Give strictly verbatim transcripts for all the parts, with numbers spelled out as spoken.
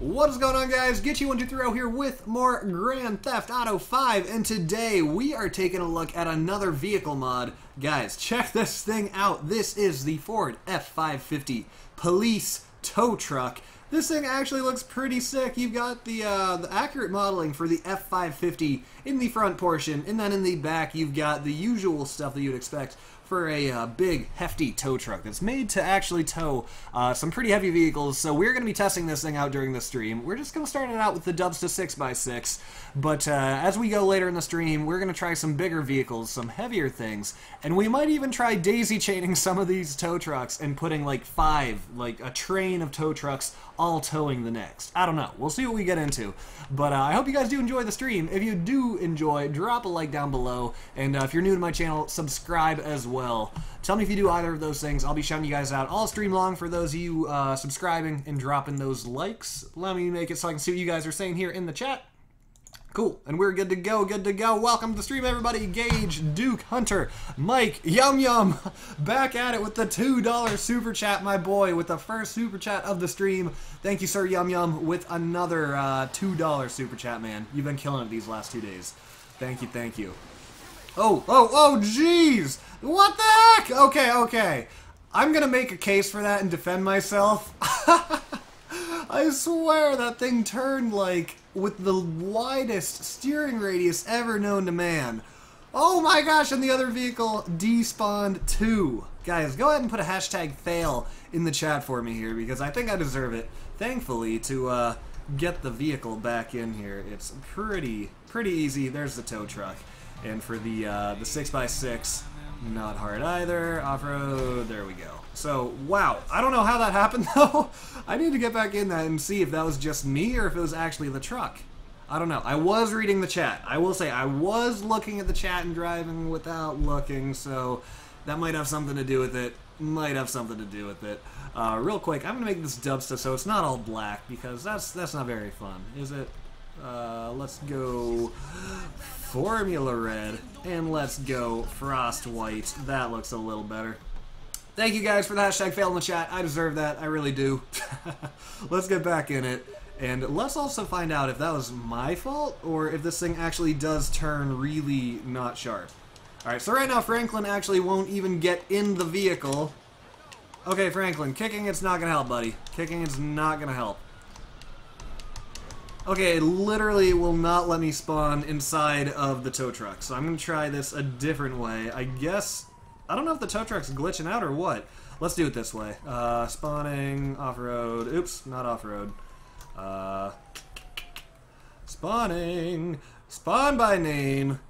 What is going on, guys? Gtchy twelve thirty here with more Grand Theft Auto five, and today we are taking a look at another vehicle mod. Guys, check this thing out. This is the Ford F five fifty police tow truck. This thing actually looks pretty sick. You've got the, uh, the accurate modeling for the F five fifty in the front portion, and then in the back you've got the usual stuff that you'd expect for a uh, big, hefty tow truck that's made to actually tow uh, some pretty heavy vehicles. So we're going to be testing this thing out during the stream. We're just going to start it out with the Dubsta six by six, but uh, as we go later in the stream, we're going to try some bigger vehicles, some heavier things, and we might even try daisy-chaining some of these tow trucks and putting like five, like a train of tow trucks all towing the next. I don't know. We'll see what we get into, but uh, I hope you guys do enjoy the stream. If you do enjoy, drop a like down below, and uh, if you're new to my channel, subscribe as well. well. Tell me if you do either of those things. I'll be shouting you guys out all stream long for those of you uh, subscribing and dropping those likes. Let me make it so I can see what you guys are saying here in the chat. Cool, and we're good to go, good to go. Welcome to the stream, everybody. Gage, Duke, Hunter, Mike, Yum Yum, back at it with the two dollar super chat, my boy, with the first super chat of the stream. Thank you, sir, Yum Yum, with another uh, two dollar super chat, man. You've been killing it these last two days. Thank you, thank you. Oh, oh, oh, jeez! What the heck? Okay, okay. I'm gonna make a case for that and defend myself. I swear that thing turned, like, with the widest steering radius ever known to man. Oh my gosh, and the other vehicle despawned too. Guys, go ahead and put a hashtag fail in the chat for me here, because I think I deserve it, thankfully, to, uh, get the vehicle back in here. It's pretty, pretty easy. There's the tow truck. And for the uh, the six by six, not hard either. Off-road, there we go. So, wow. I don't know how that happened, though. I need to get back in that and see if that was just me or if it was actually the truck. I don't know. I was reading the chat. I will say, I was looking at the chat and driving without looking, so that might have something to do with it. Might have something to do with it. Uh, real quick, I'm going to make this Dubsta so it's not all black, because that's, that's not very fun, is it? Uh, let's go Formula Red, and let's go Frost White. That looks a little better. Thank you guys for the hashtag fail in the chat. I deserve that. I really do. Let's get back in it, and let's also find out if that was my fault or if this thing actually does turn really not sharp. Alright, so right now Franklin actually won't even get in the vehicle. Okay, Franklin, kicking it's not gonna help, buddy. Kicking it's not gonna help. Okay, it literally will not let me spawn inside of the tow truck, so I'm going to try this a different way. I guess, I don't know if the tow truck's glitching out or what. Let's do it this way. Uh, spawning, off-road, oops, not off-road. Uh, spawning, spawn by name,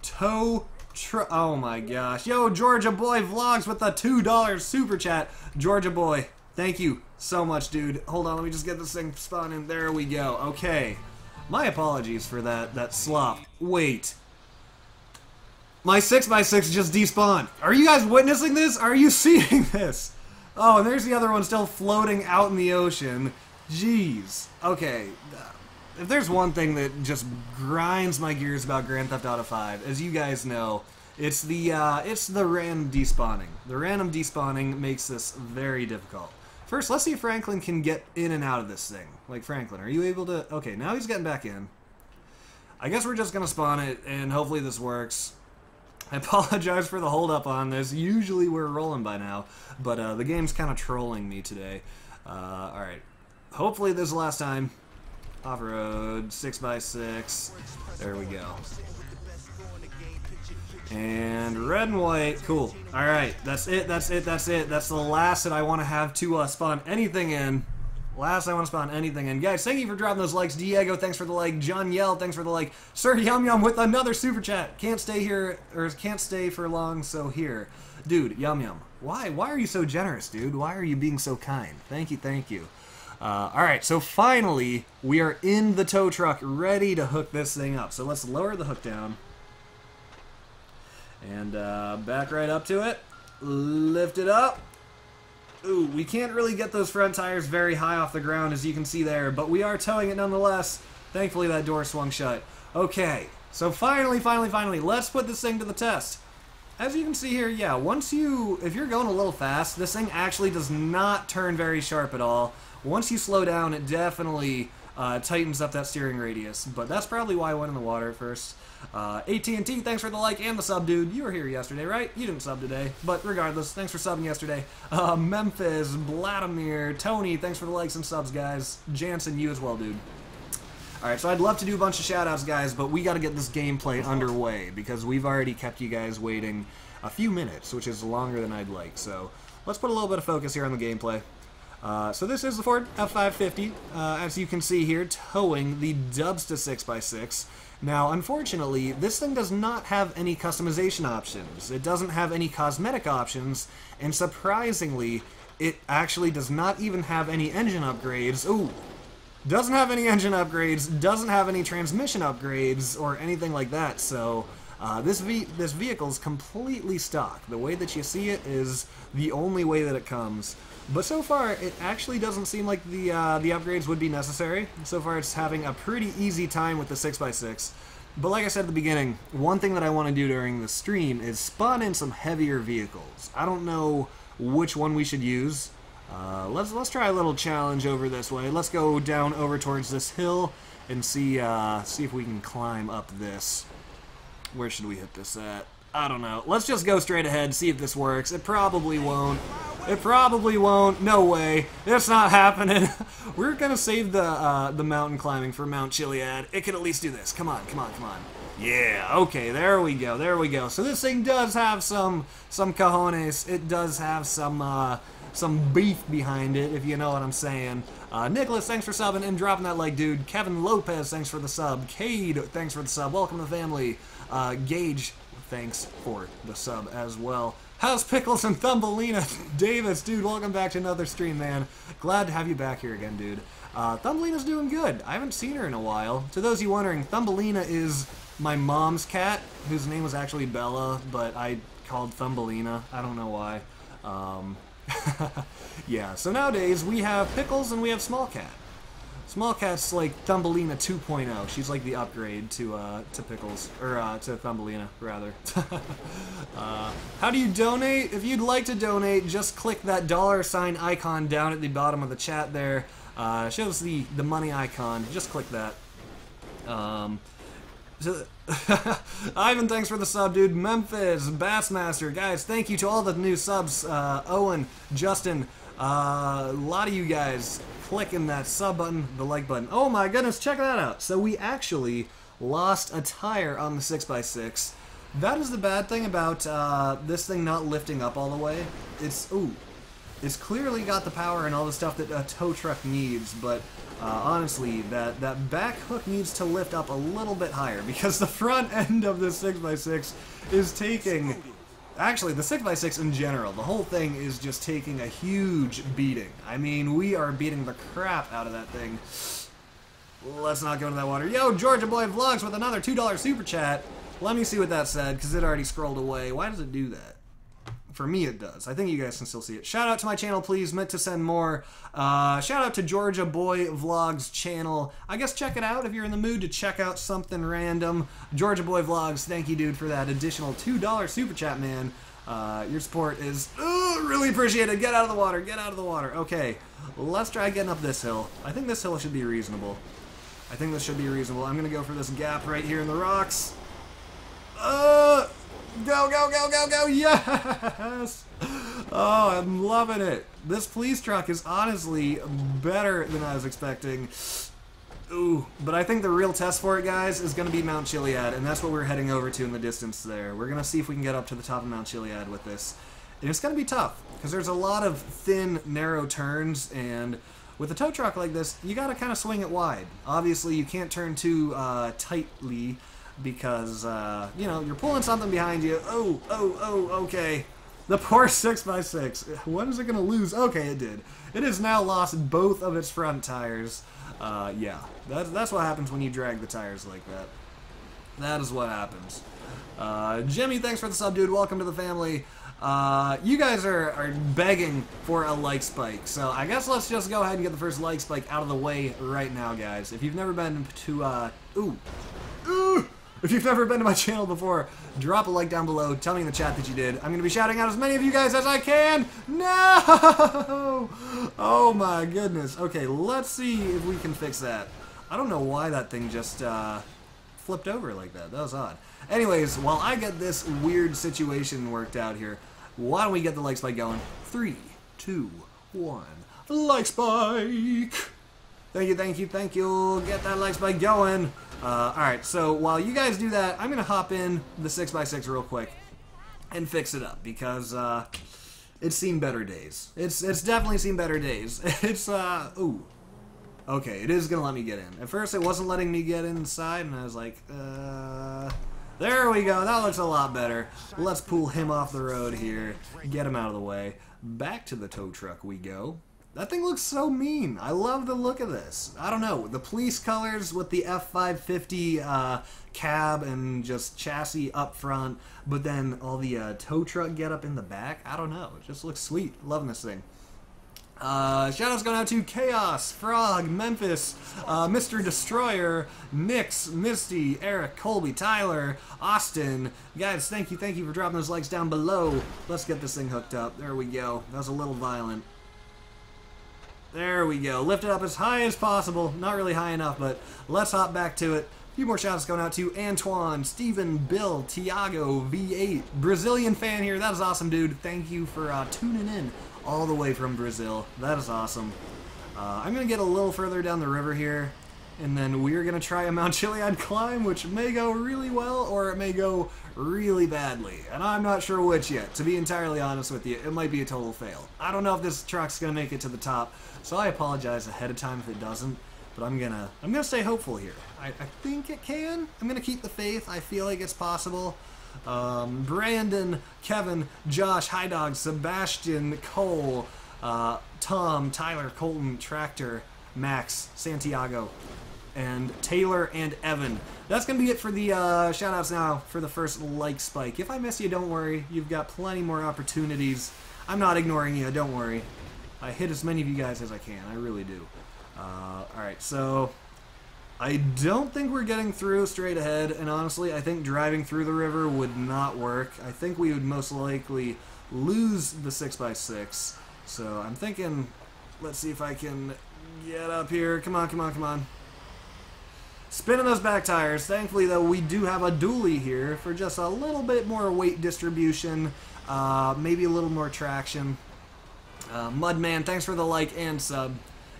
tow truck, oh my gosh. Yo, Georgia Boy Vlogs with a two dollar super chat. Georgia Boy, thank you so much, dude. Hold on, let me just get this thing spawning. There we go. Okay. My apologies for that, that slop. Wait. My six by six just despawned. Are you guys witnessing this? Are you seeing this? Oh, and there's the other one still floating out in the ocean. Jeez. Okay. If there's one thing that just grinds my gears about Grand Theft Auto five, as you guys know, it's the, uh, it's the random despawning. The random despawning makes this very difficult. First, let's see if Franklin can get in and out of this thing. Like, Franklin, are you able to... Okay, now he's getting back in. I guess we're just going to spawn it, and hopefully this works. I apologize for the hold-up on this. Usually we're rolling by now, but uh, the game's kind of trolling me today. Uh, Alright. Hopefully this is the last time. Off-road, six by six. There we go. And red and white, cool. Alright, that's it, that's it, that's it. That's the last that I want to have to uh, spawn anything in. Last I want to spawn anything in. Guys, thank you for dropping those likes. Diego, thanks for the like. John Yell, thanks for the like. Sir Yum Yum with another super chat. Can't stay here, or can't stay for long, so here. Dude, Yum Yum, why? Why are you so generous, dude? Why are you being so kind? Thank you, thank you. Uh, Alright, so finally, we are in the tow truck, ready to hook this thing up. So let's lower the hook down. And uh, back right up to it. Lift it up. Ooh, we can't really get those front tires very high off the ground, as you can see there, but we are towing it nonetheless. Thankfully, that door swung shut. Okay, so finally, finally, finally, let's put this thing to the test. As you can see here, yeah, once you, if you're going a little fast, this thing actually does not turn very sharp at all, Once you slow down, it definitely uh, tightens up that steering radius. But that's probably why I went in the water at first. Uh, A T and T, thanks for the like and the sub, dude. You were here yesterday, right? You didn't sub today. But regardless, thanks for subbing yesterday. Uh, Memphis, Vladimir, Tony, thanks for the likes and subs, guys. Jansen, you as well, dude. Alright, so I'd love to do a bunch of shoutouts, guys, but we gotta get this gameplay underway, because we've already kept you guys waiting a few minutes, which is longer than I'd like, so let's put a little bit of focus here on the gameplay. Uh, so this is the Ford F five fifty, uh, as you can see here, towing the Dubsta six by six. Now, unfortunately, this thing does not have any customization options. It doesn't have any cosmetic options, and surprisingly, it actually does not even have any engine upgrades. Ooh! Doesn't have any engine upgrades, doesn't have any transmission upgrades, or anything like that, so uh, this, ve this vehicle's completely stock. The way that you see it is the only way that it comes. But so far, it actually doesn't seem like the, uh, the upgrades would be necessary. So far, it's having a pretty easy time with the six by six. But like I said at the beginning, one thing that I want to do during the stream is spawn in some heavier vehicles. I don't know which one we should use. Uh, let's let's try a little challenge over this way. Let's go down over towards this hill and see uh, see if we can climb up this. Where should we hit this at? I don't know. Let's just go straight ahead, see if this works. It probably won't. It probably won't. No way. It's not happening. We're gonna save the uh, the mountain climbing for Mount Chiliad. It can at least do this. Come on, come on, come on. Yeah, okay, there we go, there we go. So this thing does have some some cojones. It does have some uh, some beef behind it, if you know what I'm saying. Uh, Nicholas, thanks for subbing and dropping that like, dude. Kevin Lopez, thanks for the sub. Cade, thanks for the sub. Welcome to the family. Uh, Gage, thanks for the sub as well. House Pickles and Thumbelina Davis, dude, welcome back to another stream, man. Glad to have you back here again, dude. Uh, Thumbelina's doing good. I haven't seen her in a while. To those of you wondering, Thumbelina is my mom's cat, whose name was actually Bella, but I called Thumbelina. I don't know why. Um... Yeah, so nowadays we have Pickles and we have Small Cat. Small Cat's like Thumbelina two point oh. She's like the upgrade to uh, to Pickles, or uh, to Thumbelina, rather. uh, how do you donate? If you'd like to donate, just click that dollar sign icon down at the bottom of the chat there. Uh, shows the, the money icon. Just click that. Um... Ivan, thanks for the sub, dude. Memphis, Bassmaster, guys, thank you to all the new subs. Uh, Owen, Justin, uh, a lot of you guys clicking that sub button, the like button. Oh my goodness, check that out. So we actually lost a tire on the six by six. That is the bad thing about uh, this thing not lifting up all the way. It's, ooh, it's clearly got the power and all the stuff that a tow truck needs, but Uh, honestly, that, that back hook needs to lift up a little bit higher, because the front end of this six by six is taking... Actually, the six by six in general, the whole thing is just taking a huge beating. I mean, we are beating the crap out of that thing. Let's not go into that water. Yo, Georgia Boy Vlogs with another two dollar super chat. Let me see what that said, because it already scrolled away. Why does it do that? For me, it does. I think you guys can still see it. Shout out to my channel, please. Meant to send more. Uh, shout out to Georgia Boy Vlogs channel. I guess check it out if you're in the mood to check out something random. Georgia Boy Vlogs, thank you, dude, for that additional two dollar super chat, man. Uh, your support is ooh, really appreciated. Get out of the water. Get out of the water. Okay, let's try getting up this hill. I think this hill should be reasonable. I think this should be reasonable. I'm going to go for this gap right here in the rocks. Uh... Go, go, go, go, go, yes! Oh, I'm loving it. This police truck is honestly better than I was expecting. Ooh, but I think the real test for it, guys, is going to be Mount Chiliad, and that's what we're heading over to in the distance there. We're going to see if we can get up to the top of Mount Chiliad with this. And it's going to be tough, because there's a lot of thin, narrow turns, and with a tow truck like this, you got to kind of swing it wide. Obviously, you can't turn too uh, tightly, because, uh, you know, you're pulling something behind you. Oh, oh, oh, okay. The poor six by six. When is it going to lose? Okay, it did. It has now lost both of its front tires. Uh, yeah. That's, that's what happens when you drag the tires like that. That is what happens. Uh, Jimmy, thanks for the sub, dude. Welcome to the family. Uh, you guys are, are begging for a like spike, so I guess let's just go ahead and get the first like spike out of the way right now, guys. If you've never been to, uh... Ooh. Ooh! If you've never been to my channel before, drop a like down below. Tell me in the chat that you did. I'm going to be shouting out as many of you guys as I can. No! Oh my goodness. Okay, let's see if we can fix that. I don't know why that thing just uh, flipped over like that. That was odd. Anyways, while I get this weird situation worked out here, why don't we get the like spike going? Three, two, one. Like spike! Thank you, thank you, thank you. Get that like spike going. Uh, Alright, so while you guys do that, I'm going to hop in the six by six real quick and fix it up because uh, it's seen better days. It's it's definitely seen better days. It's, uh, ooh. Okay, it is going to let me get in. At first, it wasn't letting me get inside, and I was like, uh... there we go. That looks a lot better. Let's pull him off the road here. Get him out of the way. Back to the tow truck we go. That thing looks so mean. I love the look of this. I don't know. The police colors with the F five fifty uh, cab and just chassis up front, but then all the uh, tow truck get up in the back. I don't know. It just looks sweet. Loving this thing. Uh, shoutouts going out to Chaos, Frog, Memphis, uh, Mister Destroyer, Nix, Misty, Eric, Colby, Tyler, Austin. Guys, thank you, thank you for dropping those likes down below. Let's get this thing hooked up. There we go. That was a little violent. There we go. Lift it up as high as possible. Not really high enough, but let's hop back to it. A few more shoutouts going out to Antoine, Steven, Bill, Tiago, V eight. Brazilian fan here. That is awesome, dude. Thank you for uh, tuning in all the way from Brazil. That is awesome. Uh, I'm going to get a little further down the river here, and then we're going to try a Mount Chiliad climb, which may go really well or it may go really badly. And I'm not sure which yet. To be entirely honest with you, it might be a total fail. I don't know if this truck's going to make it to the top, so I apologize ahead of time if it doesn't. But I'm going to I'm gonna stay hopeful here. I, I think it can. I'm going to keep the faith. I feel like it's possible. Um, Brandon, Kevin, Josh, High Dog, Sebastian, Cole, uh, Tom, Tyler, Colton, Tractor, Max, Santiago, and Taylor and Evan. That's going to be it for the uh, shout-outs now for the first like spike. If I miss you, don't worry. You've got plenty more opportunities. I'm not ignoring you. Don't worry. I hit as many of you guys as I can. I really do. Uh, Alright, so I don't think we're getting through straight ahead, and honestly, I think driving through the river would not work. I think we would most likely lose the six by six, so I'm thinking, let's see if I can get up here. Come on, come on, come on. Spinning those back tires. Thankfully, though, we do have a dually here for just a little bit more weight distribution, uh, maybe a little more traction. Uh, Mudman, thanks for the like and sub.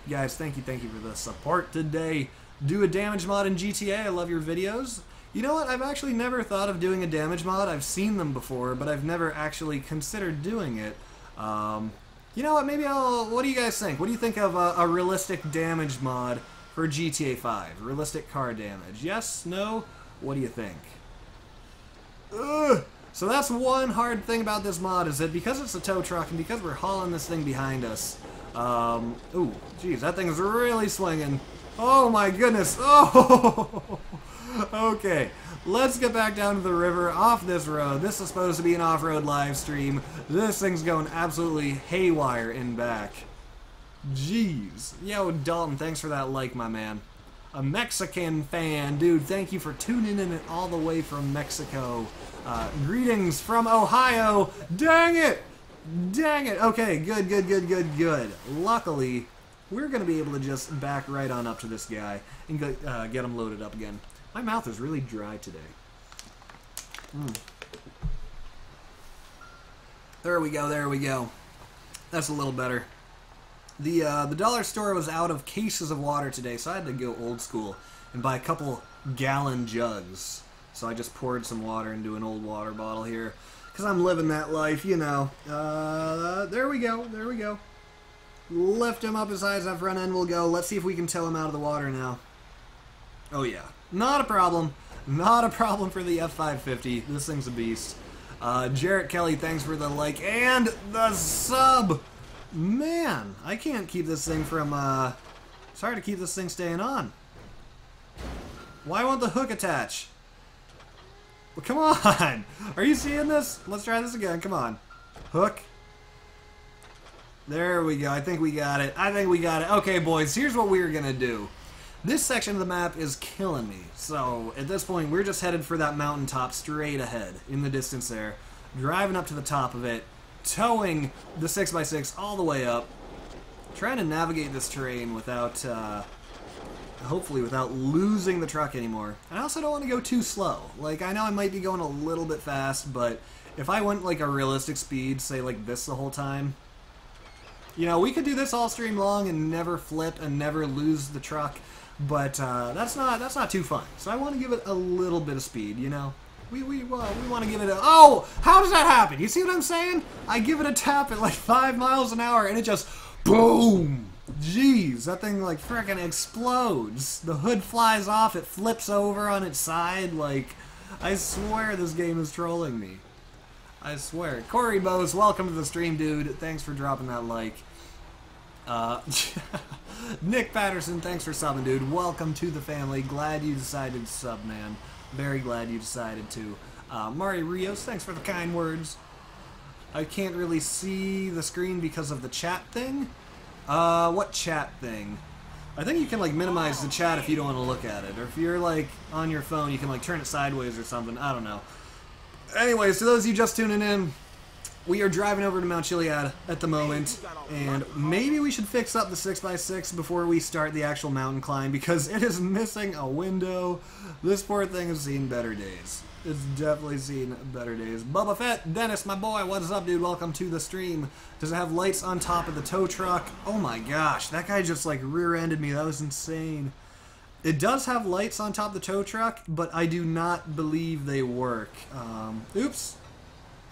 Guys, thank you, thank you for the support today. Do a damage mod in G T A. I love your videos. You know what? I've actually never thought of doing a damage mod. I've seen them before, but I've never actually considered doing it. Um, you know what? Maybe I'll... What do you guys think? What do you think of a, a realistic damage mod for G T A five? Realistic car damage. Yes? No? What do you think? Ugh! So that's one hard thing about this mod, is that because it's a tow truck and because we're hauling this thing behind us... Um, ooh, geez, that thing's really swinging. Oh my goodness. Oh, okay. Let's get back down to the river off this road. This is supposed to be an off-road live stream. This thing's going absolutely haywire in back. Jeez. Yo, Dalton, thanks for that like, my man. A Mexican fan. Dude, thank you for tuning in all the way from Mexico. Uh, greetings from Ohio. Dang it. Dang it. Okay, good, good, good, good, good. Luckily, we're going to be able to just back right on up to this guy and go, uh, get him loaded up again. My mouth is really dry today. Mm. There we go, there we go. That's a little better. The, uh, the dollar store was out of cases of water today, so I had to go old school and buy a couple gallon jugs. So I just poured some water into an old water bottle here. Because I'm living that life, you know. Uh, there we go, there we go. Lift him up as high as that front end will go. Let's see if we can tow him out of the water now. Oh yeah, not a problem. Not a problem for the F five fifty. This thing's a beast. Uh, Jarrett Kelly, thanks for the like and the sub. Man, I can't keep this thing from, uh... it's hard to keep this thing staying on. Why won't the hook attach? Well, come on! Are you seeing this? Let's try this again. Come on. Hook. There we go. I think we got it. I think we got it. Okay, boys, here's what we're going to do. This section of the map is killing me, so at this point we're just headed for that mountaintop straight ahead in the distance there, driving up to the top of it, towing the six by six all the way up, trying to navigate this terrain without, uh, hopefully without losing the truck anymore. And I also don't want to go too slow. Like, I know I might be going a little bit fast, but if I went like a realistic speed, say like this the whole time, you know, we could do this all stream long and never flip and never lose the truck. But uh, that's not that's not too fun. So I want to give it a little bit of speed, you know. We we uh, we want to give it a oh! How does that happen? You see what I'm saying? I give it a tap at like five miles an hour, and it just boom! Jeez, that thing like frickin' explodes. The hood flies off. It flips over on its side. Like, I swear this game is trolling me. I swear. Corey Bose, welcome to the stream, dude. Thanks for dropping that like. Uh, Nick Patterson, thanks for subbing, dude. Welcome to the family. Glad you decided to sub, man. Very glad you decided to. Uh, Mari Rios, thanks for the kind words. I can't really see the screen because of the chat thing. Uh, what chat thing? I think you can, like, minimize the chat if you don't want to look at it. Or if you're, like, on your phone, you can, like, turn it sideways or something. I don't know. Anyways, to those of you just tuning in, we are driving over to Mount Chiliad at the moment, and maybe we should fix up the six by six before we start the actual mountain climb, because it is missing a window. This poor thing has seen better days. It's definitely seen better days. Bubba Fett, Dennis, my boy, what's up, dude? Welcome to the stream. Does it have lights on top of the tow truck? Oh my gosh, that guy just, like, rear-ended me. That was insane. It does have lights on top of the tow truck, but I do not believe they work. Um, oops.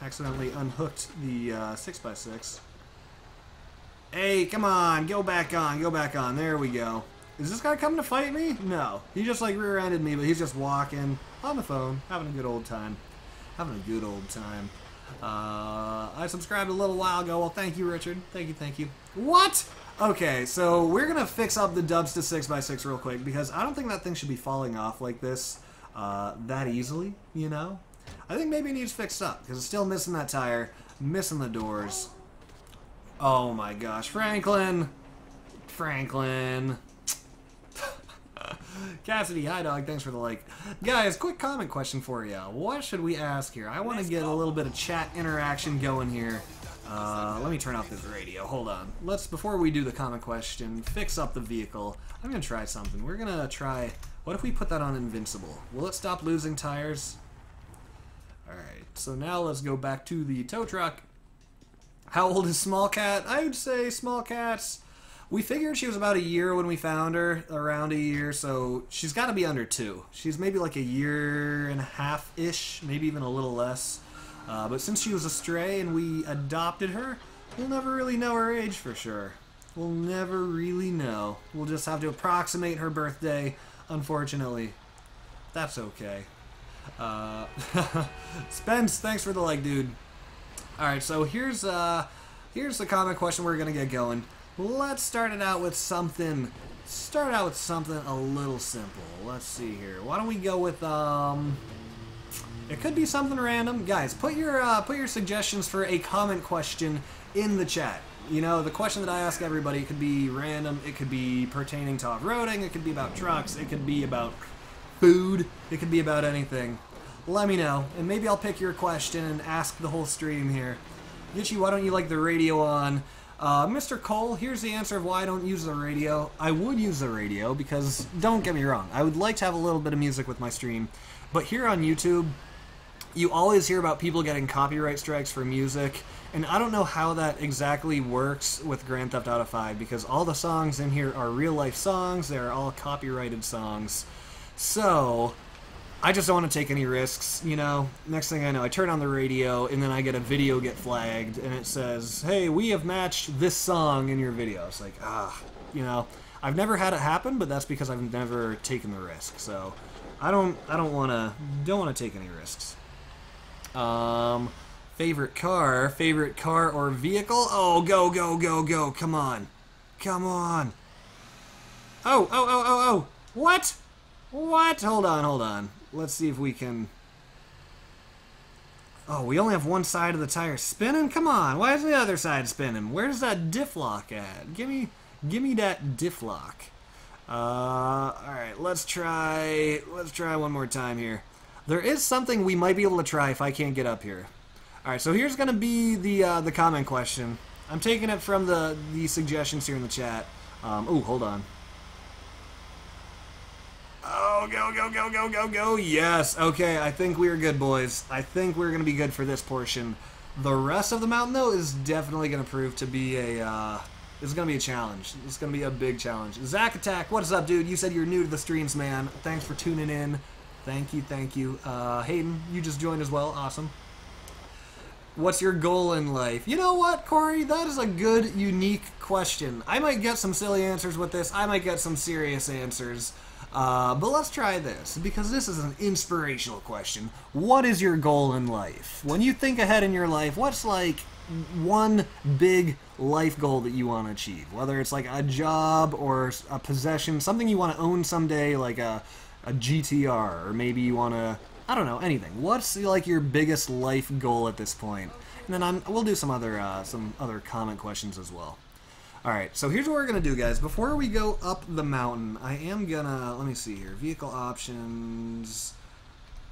Accidentally unhooked the uh, six by six. Hey, come on. Go back on. Go back on. There we go. Is this guy coming to fight me? No. He just, like, rear-ended me, but he's just walking on the phone, having a good old time. Having a good old time. Uh, I subscribed a little while ago. Well, thank you, Richard. Thank you, thank you. What? Okay, so we're going to fix up the Dubsta six by six real quick, because I don't think that thing should be falling off like this uh, that easily, you know? I think maybe it needs fixed up, because it's still missing that tire, missing the doors. Oh my gosh, Franklin! Franklin! Cassidy, hi dog, thanks for the like. Guys, quick comment question for you. What should we ask here? I want to get a little bit of chat interaction going here. Uh, let me turn off this radio, hold on. Let's, before we do the comment question, fix up the vehicle. I'm going to try something. We're going to try, what if we put that on Invincible? Will it stop losing tires? Alright, so now let's go back to the tow truck. How old is Small Cat? I would say Small Cat's... We figured she was about a year when we found her, around a year, so she's got to be under two. She's maybe like a year and a half-ish, maybe even a little less. Uh, but since she was a stray and we adopted her, we'll never really know her age for sure. We'll never really know. We'll just have to approximate her birthday, unfortunately. That's okay. Uh, Spence, thanks for the like, dude. Alright, so here's uh, here's the comment question we're going to get going. Let's start it out with something, start out with something a little simple. Let's see here. Why don't we go with, um, it could be something random. Guys, put your, uh, put your suggestions for a comment question in the chat. You know, the question that I ask everybody could be random, it could be pertaining to off-roading, it could be about trucks, it could be about... food. It could be about anything. Let me know, and maybe I'll pick your question and ask the whole stream here. Gtchy, why don't you like the radio on? Uh, Mister Cole, here's the answer of why I don't use the radio. I would use the radio because, don't get me wrong, I would like to have a little bit of music with my stream. But here on YouTube, you always hear about people getting copyright strikes for music, and I don't know how that exactly works with Grand Theft Auto five because all the songs in here are real-life songs. They're all copyrighted songs. So, I just don't want to take any risks, you know? Next thing I know, I turn on the radio, and then I get a video get flagged, and it says, hey, we have matched this song in your video. It's like, ah, you know? I've never had it happen, but that's because I've never taken the risk, so... I don't, I don't want to, don't want to take any risks. Um, favorite car? Favorite car or vehicle? Oh, go, go, go, go, come on. Come on. Oh, oh, oh, oh, oh! What?! What? Hold on, hold on. Let's see if we can... Oh, we only have one side of the tire spinning? Come on, why is the other side spinning? Where's that diff lock at? Give me, give me that diff lock. Uh, alright, let's try, let's try one more time here. There is something we might be able to try if I can't get up here. Alright, so here's going to be the uh, the comment question. I'm taking it from the, the suggestions here in the chat. Um, ooh, hold on. Oh, go, go, go, go, go, go. Yes, okay, I think we're good, boys. I think we're going to be good for this portion. The rest of the mountain, though, is definitely going to prove to be a... Uh, it's going to be a challenge. It's going to be a big challenge. Zach Attack, what is up, dude? You said you're new to the streams, man. Thanks for tuning in. Thank you, thank you. Uh, Hayden, you just joined as well. Awesome. What's your goal in life? You know what, Corey? That is a good, unique question. I might get some silly answers with this. I might get some serious answers. Uh, but let's try this, because this is an inspirational question. What is your goal in life? When you think ahead in your life, what's like one big life goal that you want to achieve? Whether it's like a job or a possession, something you want to own someday, like a, a G T R, or maybe you want to... I don't know, anything. What's like your biggest life goal at this point? And then I'm, we'll do some other uh, some other comment questions as well. All right, so here's what we're gonna do, guys. Before we go up the mountain, I am gonna let me see here. Vehicle options.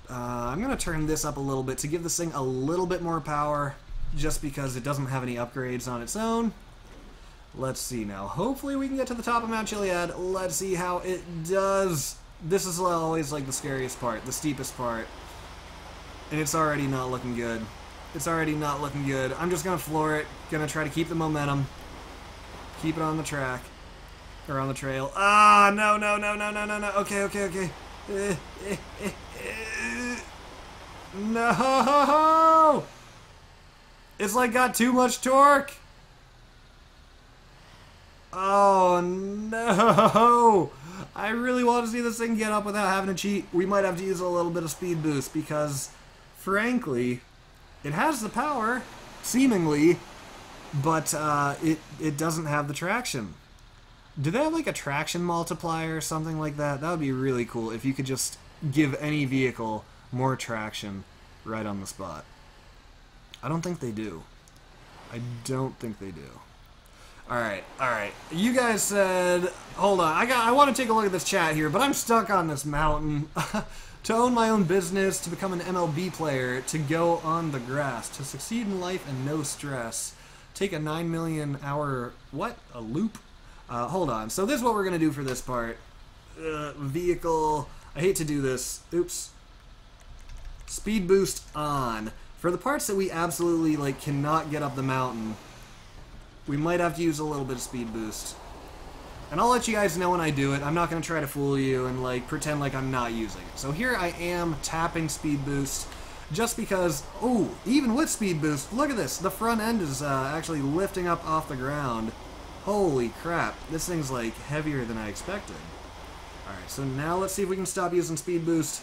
Uh, I'm gonna turn this up a little bit to give this thing a little bit more power, just because it doesn't have any upgrades on its own. Let's see now. Hopefully we can get to the top of Mount Chiliad. Let's see how it does. This is always like the scariest part, the steepest part, and it's already not looking good. It's already not looking good. I'm just gonna floor it. Gonna try to keep the momentum, keep it on the track or on the trail. Ah, no, no, no, no, no, no, no. Okay, okay, okay. Uh, uh, uh, uh. No, it's like got too much torque. Oh no. I really want to see this thing get up without having to cheat. We might have to use a little bit of speed boost because, frankly, it has the power, seemingly, but uh, it, it doesn't have the traction. Do they have, like, a traction multiplier or something like that? That would be really cool if you could just give any vehicle more traction right on the spot. I don't think they do. I don't think they do. Alright, alright. You guys said... Hold on, I got. I want to take a look at this chat here, but I'm stuck on this mountain. To own my own business, to become an M L B player, to go on the grass, to succeed in life and no stress, take a nine million hour... What? A loop? Uh, hold on. So this is what we're going to do for this part. Uh, vehicle... I hate to do this. Oops. Speed boost on. For the parts that we absolutely like cannot get up the mountain... We might have to use a little bit of speed boost. And I'll let you guys know when I do it. I'm not going to try to fool you and like pretend like I'm not using it. So here I am tapping speed boost just because, oh, even with speed boost, look at this. The front end is uh, actually lifting up off the ground. Holy crap. This thing's like heavier than I expected. Alright, so now let's see if we can stop using speed boost.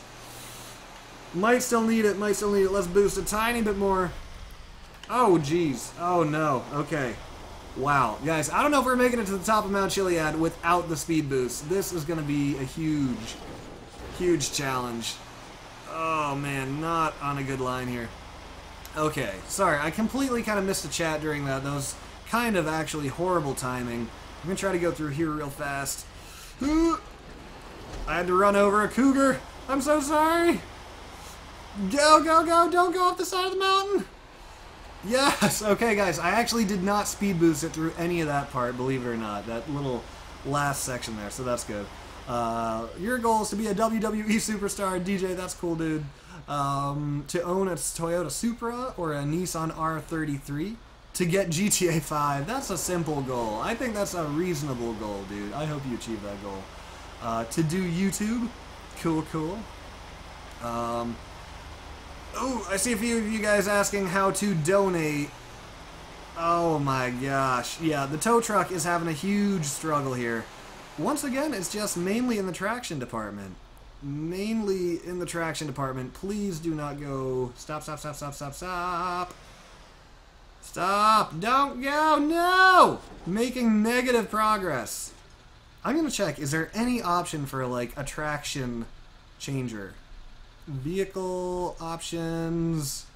Might still need it, might still need it. Let's boost a tiny bit more. Oh, geez. Oh, no. Okay. Wow, guys, I don't know if we're making it to the top of Mount Chiliad without the speed boost. This is going to be a huge, huge challenge. Oh, man, not on a good line here. Okay, sorry, I completely kind of missed the chat during that. That was kind of actually horrible timing. I'm going to try to go through here real fast. I had to run over a cougar. I'm so sorry. Go, go, go. Don't go off the side of the mountain. Yes! Okay, guys, I actually did not speed boost it through any of that part, believe it or not. That little last section there, so that's good. Uh, your goal is to be a W W E superstar. D J, that's cool, dude. Um, to own a Toyota Supra or a Nissan R thirty-three. To get G T A five. That's a simple goal. I think that's a reasonable goal, dude. I hope you achieve that goal. Uh, to do YouTube. Cool, cool. Um... Oh, I see a few of you guys asking how to donate. Oh my gosh. Yeah, the tow truck is having a huge struggle here. Once again, it's just mainly in the traction department. Mainly in the traction department. Please do not go... Stop, stop, stop, stop, stop, stop. Stop. Don't go. No! Making negative progress. I'm going to check. Is there any option for, like, a traction changer? Vehicle options,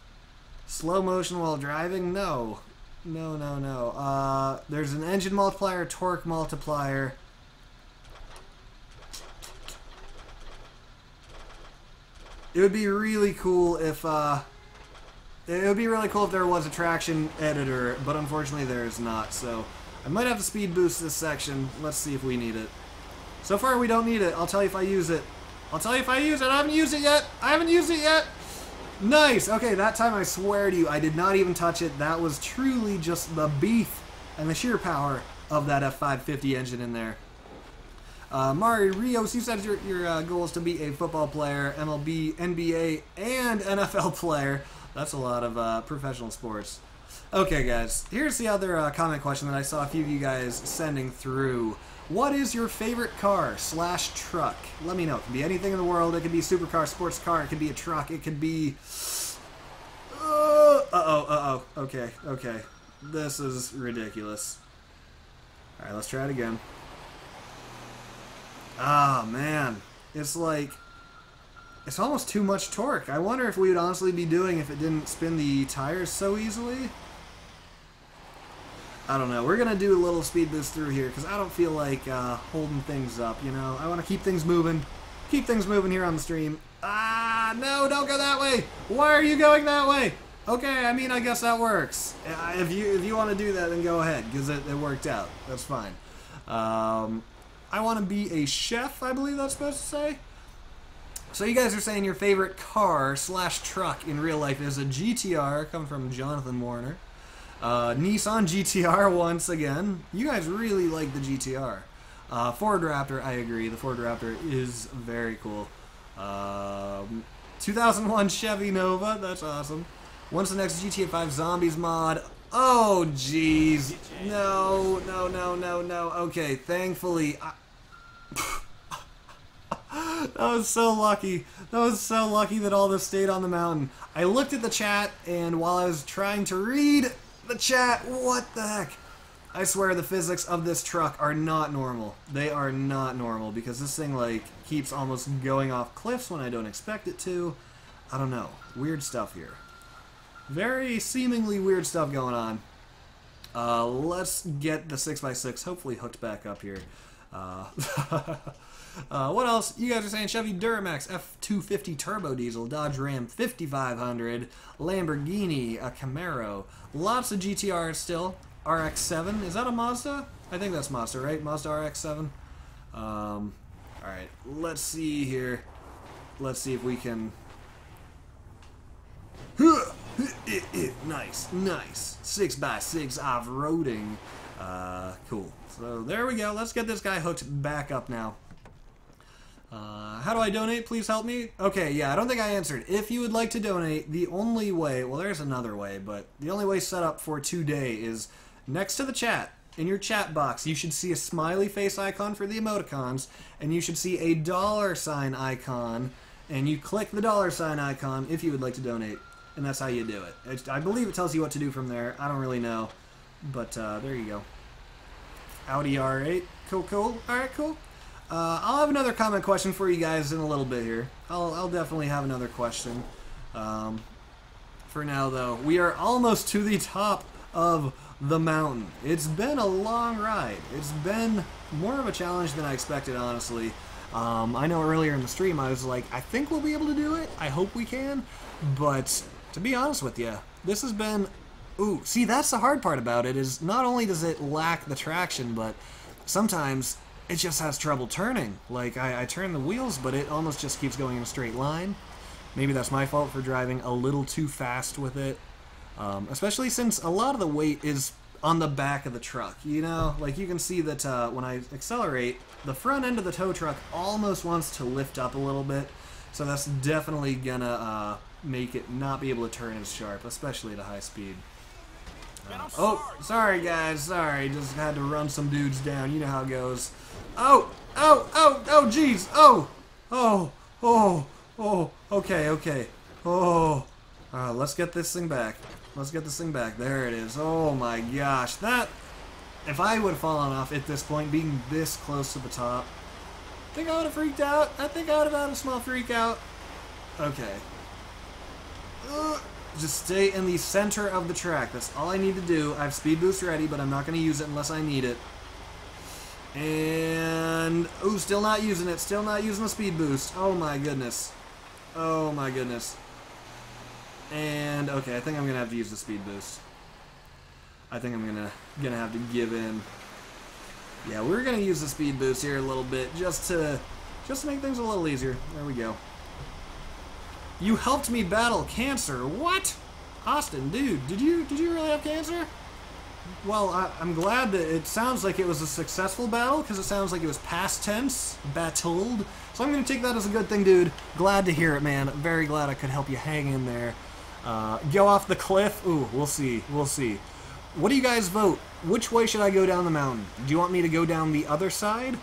slow motion while driving? No, no, no, no. Uh, there's an engine multiplier, torque multiplier. It would be really cool if uh, it would be really cool if there was a traction editor, but unfortunately there is not. So I might have to speed boost this section. Let's see if we need it. So far we don't need it. I'll tell you if I use it. I'll tell you if I use it. I haven't used it yet. I haven't used it yet. Nice. Okay, that time I swear to you, I did not even touch it. That was truly just the beef and the sheer power of that F five fifty engine in there. Uh, Mari Rios, you said your, your uh, goal is to be a football player, M L B, N B A, and N F L player. That's a lot of uh, professional sports. Okay, guys, here's the other uh, comment question that I saw a few of you guys sending through. What is your favorite car slash truck? Let me know. It can be anything in the world. It could be a supercar, sports car. It could be a truck. It could be... Uh-oh, uh-oh. Okay, okay. This is ridiculous. All right, let's try it again. Ah, man. It's like... It's almost too much torque. I wonder if we would honestly be doing if it didn't spin the tires so easily. I don't know. We're going to do a little speed boost through here because I don't feel like uh, holding things up, you know? I want to keep things moving. Keep things moving here on the stream. Ah, no, don't go that way. Why are you going that way? Okay, I mean, I guess that works. If you if you want to do that, then go ahead because it, it worked out. That's fine. Um, I want to be a chef, I believe that's supposed to say. So you guys are saying your favorite car slash truck in real life is a G T R, coming from Jonathan Warner. Uh, Nissan G T R once again. You guys really like the G T R. Uh, Ford Raptor, I agree. The Ford Raptor is very cool. Um, two thousand one Chevy Nova, that's awesome. When's the next G T A five Zombies mod? Oh, jeez. No, no, no, no, no. Okay, thankfully... I That was so lucky. That was so lucky that all this stayed on the mountain. I looked at the chat, and while I was trying to read the chat, what the heck? I swear the physics of this truck are not normal. They are not normal, because this thing, like, keeps almost going off cliffs when I don't expect it to. I don't know. Weird stuff here. Very seemingly weird stuff going on. Uh, let's get the six by six hopefully hooked back up here. Uh... Uh, what else? You guys are saying Chevy Duramax, F two fifty Turbo Diesel, Dodge Ram fifty-five hundred, Lamborghini, a Camaro. Lots of G T Rs still. R X seven. Is that a Mazda? I think that's Mazda, right? Mazda R X seven. Um, Alright, let's see here. Let's see if we can... Nice, nice. six by six off-roading. Uh, cool. So there we go. Let's get this guy hooked back up now. Uh, how do I donate? Please help me. Okay, yeah, I don't think I answered. If you would like to donate, the only way, well, there's another way, but the only way set up for today is next to the chat, in your chat box, you should see a smiley face icon for the emoticons, and you should see a dollar sign icon, and you click the dollar sign icon if you would like to donate, and that's how you do it. It's, I believe it tells you what to do from there. I don't really know, but uh, there you go. Audi R eight. Cool, cool. All right, cool. Uh, I'll have another comment question for you guys in a little bit here. I'll, I'll definitely have another question. Um, for now, though, we are almost to the top of the mountain. It's been a long ride. It's been more of a challenge than I expected, honestly. Um, I know earlier in the stream I was like, I think we'll be able to do it. I hope we can. But to be honest with you, this has been... Ooh, see, that's the hard part about it is not only does it lack the traction, but sometimes... It just has trouble turning. Like, I, I turn the wheels, but it almost just keeps going in a straight line. Maybe that's my fault for driving a little too fast with it. Um, especially since a lot of the weight is on the back of the truck, you know? Like, you can see that uh, when I accelerate, the front end of the tow truck almost wants to lift up a little bit. So that's definitely gonna uh, make it not be able to turn as sharp, especially at a high speed. Uh, oh, sorry guys, sorry. Just had to run some dudes down. You know how it goes. Oh, oh, oh, oh, jeez. Oh, oh, oh, oh. Okay, okay. Oh, uh, let's get this thing back. Let's get this thing back. There it is. Oh my gosh, that. If I would have fallen off at this point, being this close to the top, I think I would have freaked out. I think I would have had a small freak out. Okay. Uh. Just stay in the center of the track. That's all I need to do. I have speed boost ready, but I'm not going to use it unless I need it. And... Ooh, still not using it. Still not using the speed boost. Oh, my goodness. Oh my goodness. And okay, I think I'm gonna have to use the speed boost. I think I'm gonna gonna have to give in. Yeah, we're gonna use the speed boost here a little bit just to just to make things a little easier. There we go. You helped me battle cancer. What? Austin, dude, did you did you really have cancer? Well, I, I'm glad that it sounds like it was a successful battle, because it sounds like it was past tense, battled. So I'm going to take that as a good thing, dude. Glad to hear it, man. Very glad I could help you hang in there. Uh, go off the cliff. Ooh, we'll see. We'll see. What do you guys vote? Which way should I go down the mountain? Do you want me to go down the other side?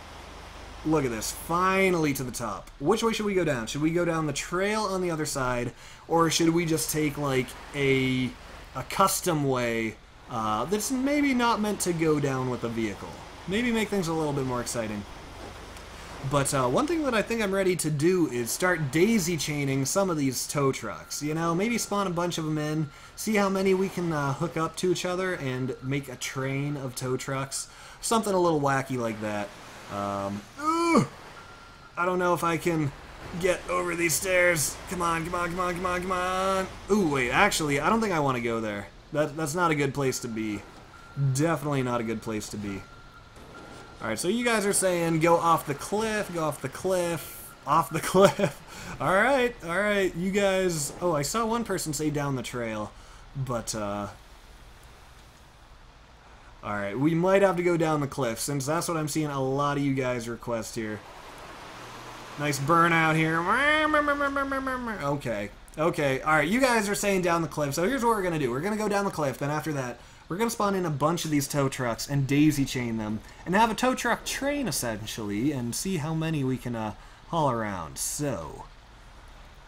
Look at this. Finally to the top. Which way should we go down? Should we go down the trail on the other side, or should we just take, like, a, a custom way... Uh, that's maybe not meant to go down with a vehicle. Maybe make things a little bit more exciting. But uh, one thing that I think I'm ready to do is start daisy-chaining some of these tow trucks. You know, maybe spawn a bunch of them in, see how many we can uh, hook up to each other, and make a train of tow trucks. Something a little wacky like that. Um, ooh, I don't know if I can... Get over these stairs. Come on, come on, come on, come on, come on. Ooh, wait, actually, I don't think I want to go there. That, that's not a good place to be. Definitely not a good place to be. Alright, so you guys are saying go off the cliff, go off the cliff, off the cliff. Alright, alright, you guys... Oh, I saw one person say down the trail, but, uh... alright, we might have to go down the cliff, since that's what I'm seeing a lot of you guys request here. Nice burnout here. Okay. Okay, alright, you guys are saying down the cliff, so here's what we're gonna do. We're gonna go down the cliff, then after that, we're gonna spawn in a bunch of these tow trucks and daisy chain them, and have a tow truck train, essentially, and see how many we can, uh, haul around. So,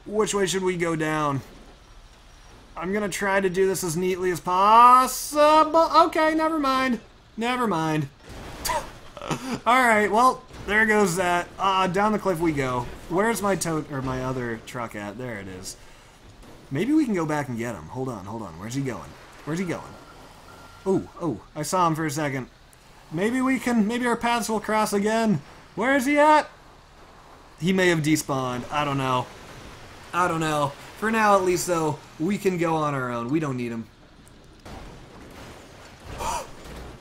which way should we go down? I'm gonna try to do this as neatly as possible. Okay, never mind. Never mind. Alright, well, there goes that. Uh, down the cliff we go. Where's my tow, or my other truck at? There it is. Maybe we can go back and get him. Hold on, hold on. Where's he going? Where's he going? Oh, oh, I saw him for a second. Maybe we can, maybe our paths will cross again. Where is he at? He may have despawned. I don't know. I don't know. For now, at least, though, we can go on our own. We don't need him.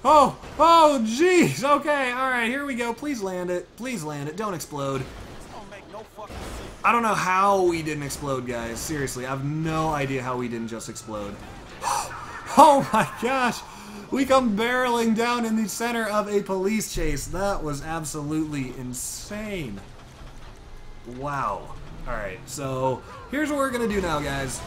Oh, oh, jeez. Okay, all right, here we go. Please land it. Please land it. Don't explode. I don't know how we didn't explode, guys. Seriously, I have no idea how we didn't just explode. Oh my gosh! We come barreling down in the center of a police chase. That was absolutely insane. Wow. Alright, so here's what we're gonna do now, guys.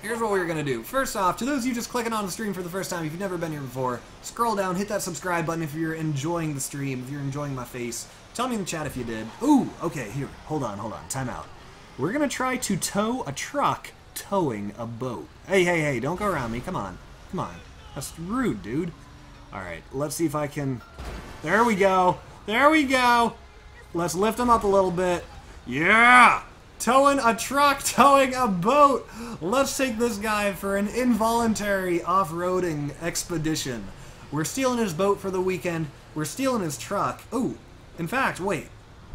Here's what we're gonna do. First off, to those of you just clicking on the stream for the first time, if you've never been here before, scroll down, hit that subscribe button if you're enjoying the stream, if you're enjoying my face. Tell me in the chat if you did. Ooh, okay, here. Hold on, hold on. Time out. We're going to try to tow a truck towing a boat. Hey, hey, hey, don't go around me. Come on. Come on. That's rude, dude. All right, let's see if I can... There we go. There we go. Let's lift him up a little bit. Yeah! Towing a truck, towing a boat. Let's take this guy for an involuntary off-roading expedition. We're stealing his boat for the weekend. We're stealing his truck. Ooh. In fact, wait,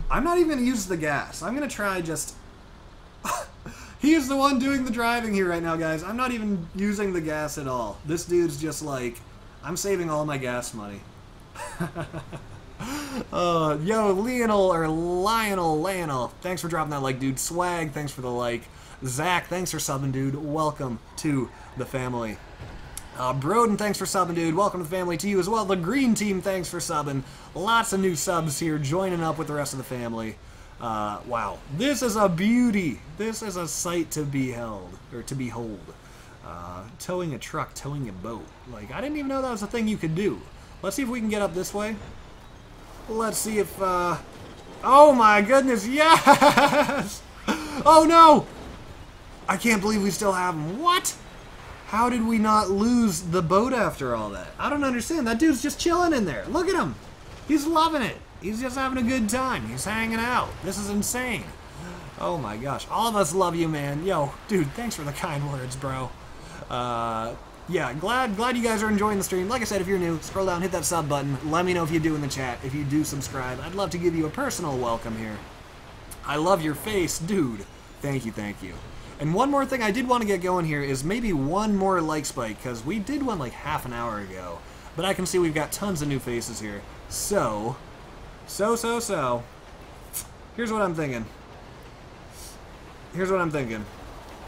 I'm not even going to use the gas. I'm going to try just... He is the one doing the driving here right now, guys. I'm not even using the gas at all. This dude's just like, I'm saving all my gas money. uh, yo, Lionel, or Lionel, Lionel, thanks for dropping that like, dude. Swag, thanks for the like. Zach, thanks for subbing, dude. Welcome to the family. Uh, Broden, thanks for subbing, dude. Welcome to the family to you as well. The Green Team, thanks for subbing. Lots of new subs here, joining up with the rest of the family. Uh, wow. This is a beauty. This is a sight to be held, or to behold. Uh, towing a truck, towing a boat. Like, I didn't even know that was a thing you could do. Let's see if we can get up this way. Let's see if, uh... Oh my goodness, yes! Oh no! I can't believe we still have him. What? How did we not lose the boat after all that? I don't understand. That dude's just chilling in there. Look at him. He's loving it. He's just having a good time. He's hanging out. This is insane. Oh my gosh. All of us love you, man. Yo, dude, thanks for the kind words, bro. Uh, yeah, glad, glad you guys are enjoying the stream. Like I said, if you're new, scroll down, hit that sub button. Let me know if you do in the chat. If you do subscribe, I'd love to give you a personal welcome here. I love your face, dude. Thank you, thank you. And one more thing I did want to get going here is maybe one more like spike, because we did one like half an hour ago. But I can see we've got tons of new faces here. So, so, so, so, here's what I'm thinking. Here's what I'm thinking.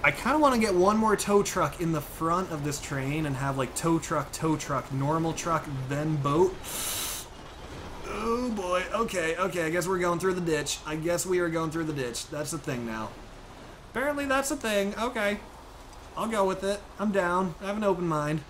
I kind of want to get one more tow truck in the front of this train and have like tow truck, tow truck, normal truck, then boat. Oh boy, okay, okay, I guess we're going through the ditch. I guess we are going through the ditch. That's the thing now. Apparently that's a thing. Okay. I'll go with it. I'm down. I have an open mind.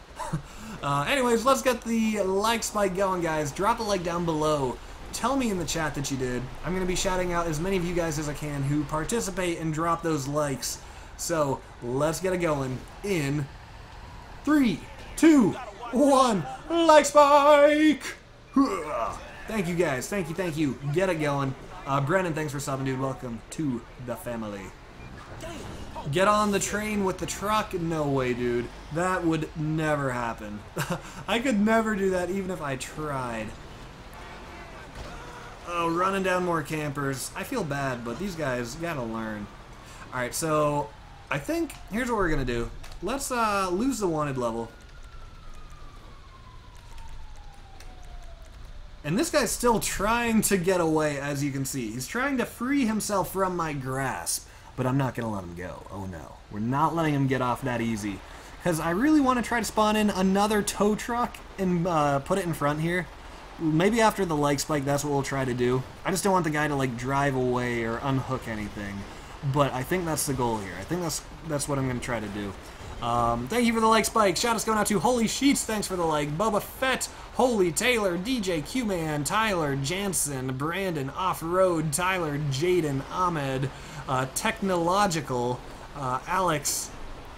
uh, anyways, let's get the like spike going, guys. Drop a like down below. Tell me in the chat that you did. I'm going to be shouting out as many of you guys as I can who participate and drop those likes. So, let's get it going in three, two, one, like spike! Thank you, guys. Thank you, thank you. Get it going. Uh, Brennan, thanks for subbing, dude. Welcome to the family. Get on the train with the truck? No way, dude. That would never happen. I could never do that even if I tried. Oh, running down more campers. I feel bad, but these guys gotta learn. Alright, so I think here's what we're gonna do. Let's uh, lose the wanted level. And this guy's still trying to get away, as you can see. He's trying to free himself from my grasp. But I'm not going to let him go. Oh no. We're not letting him get off that easy. Because I really want to try to spawn in another tow truck and uh, put it in front here. Maybe after the like spike, that's what we'll try to do. I just don't want the guy to like drive away or unhook anything. But I think that's the goal here. I think that's that's what I'm going to try to do. Um, thank you for the like spike. Shout outs going out to Holy Sheets. Thanks for the like. Bubba Fett, Holy Taylor, D J Q-Man, Tyler, Jansen, Brandon, Off-Road, Tyler, Jaden, Ahmed. Uh, technological, uh, Alex,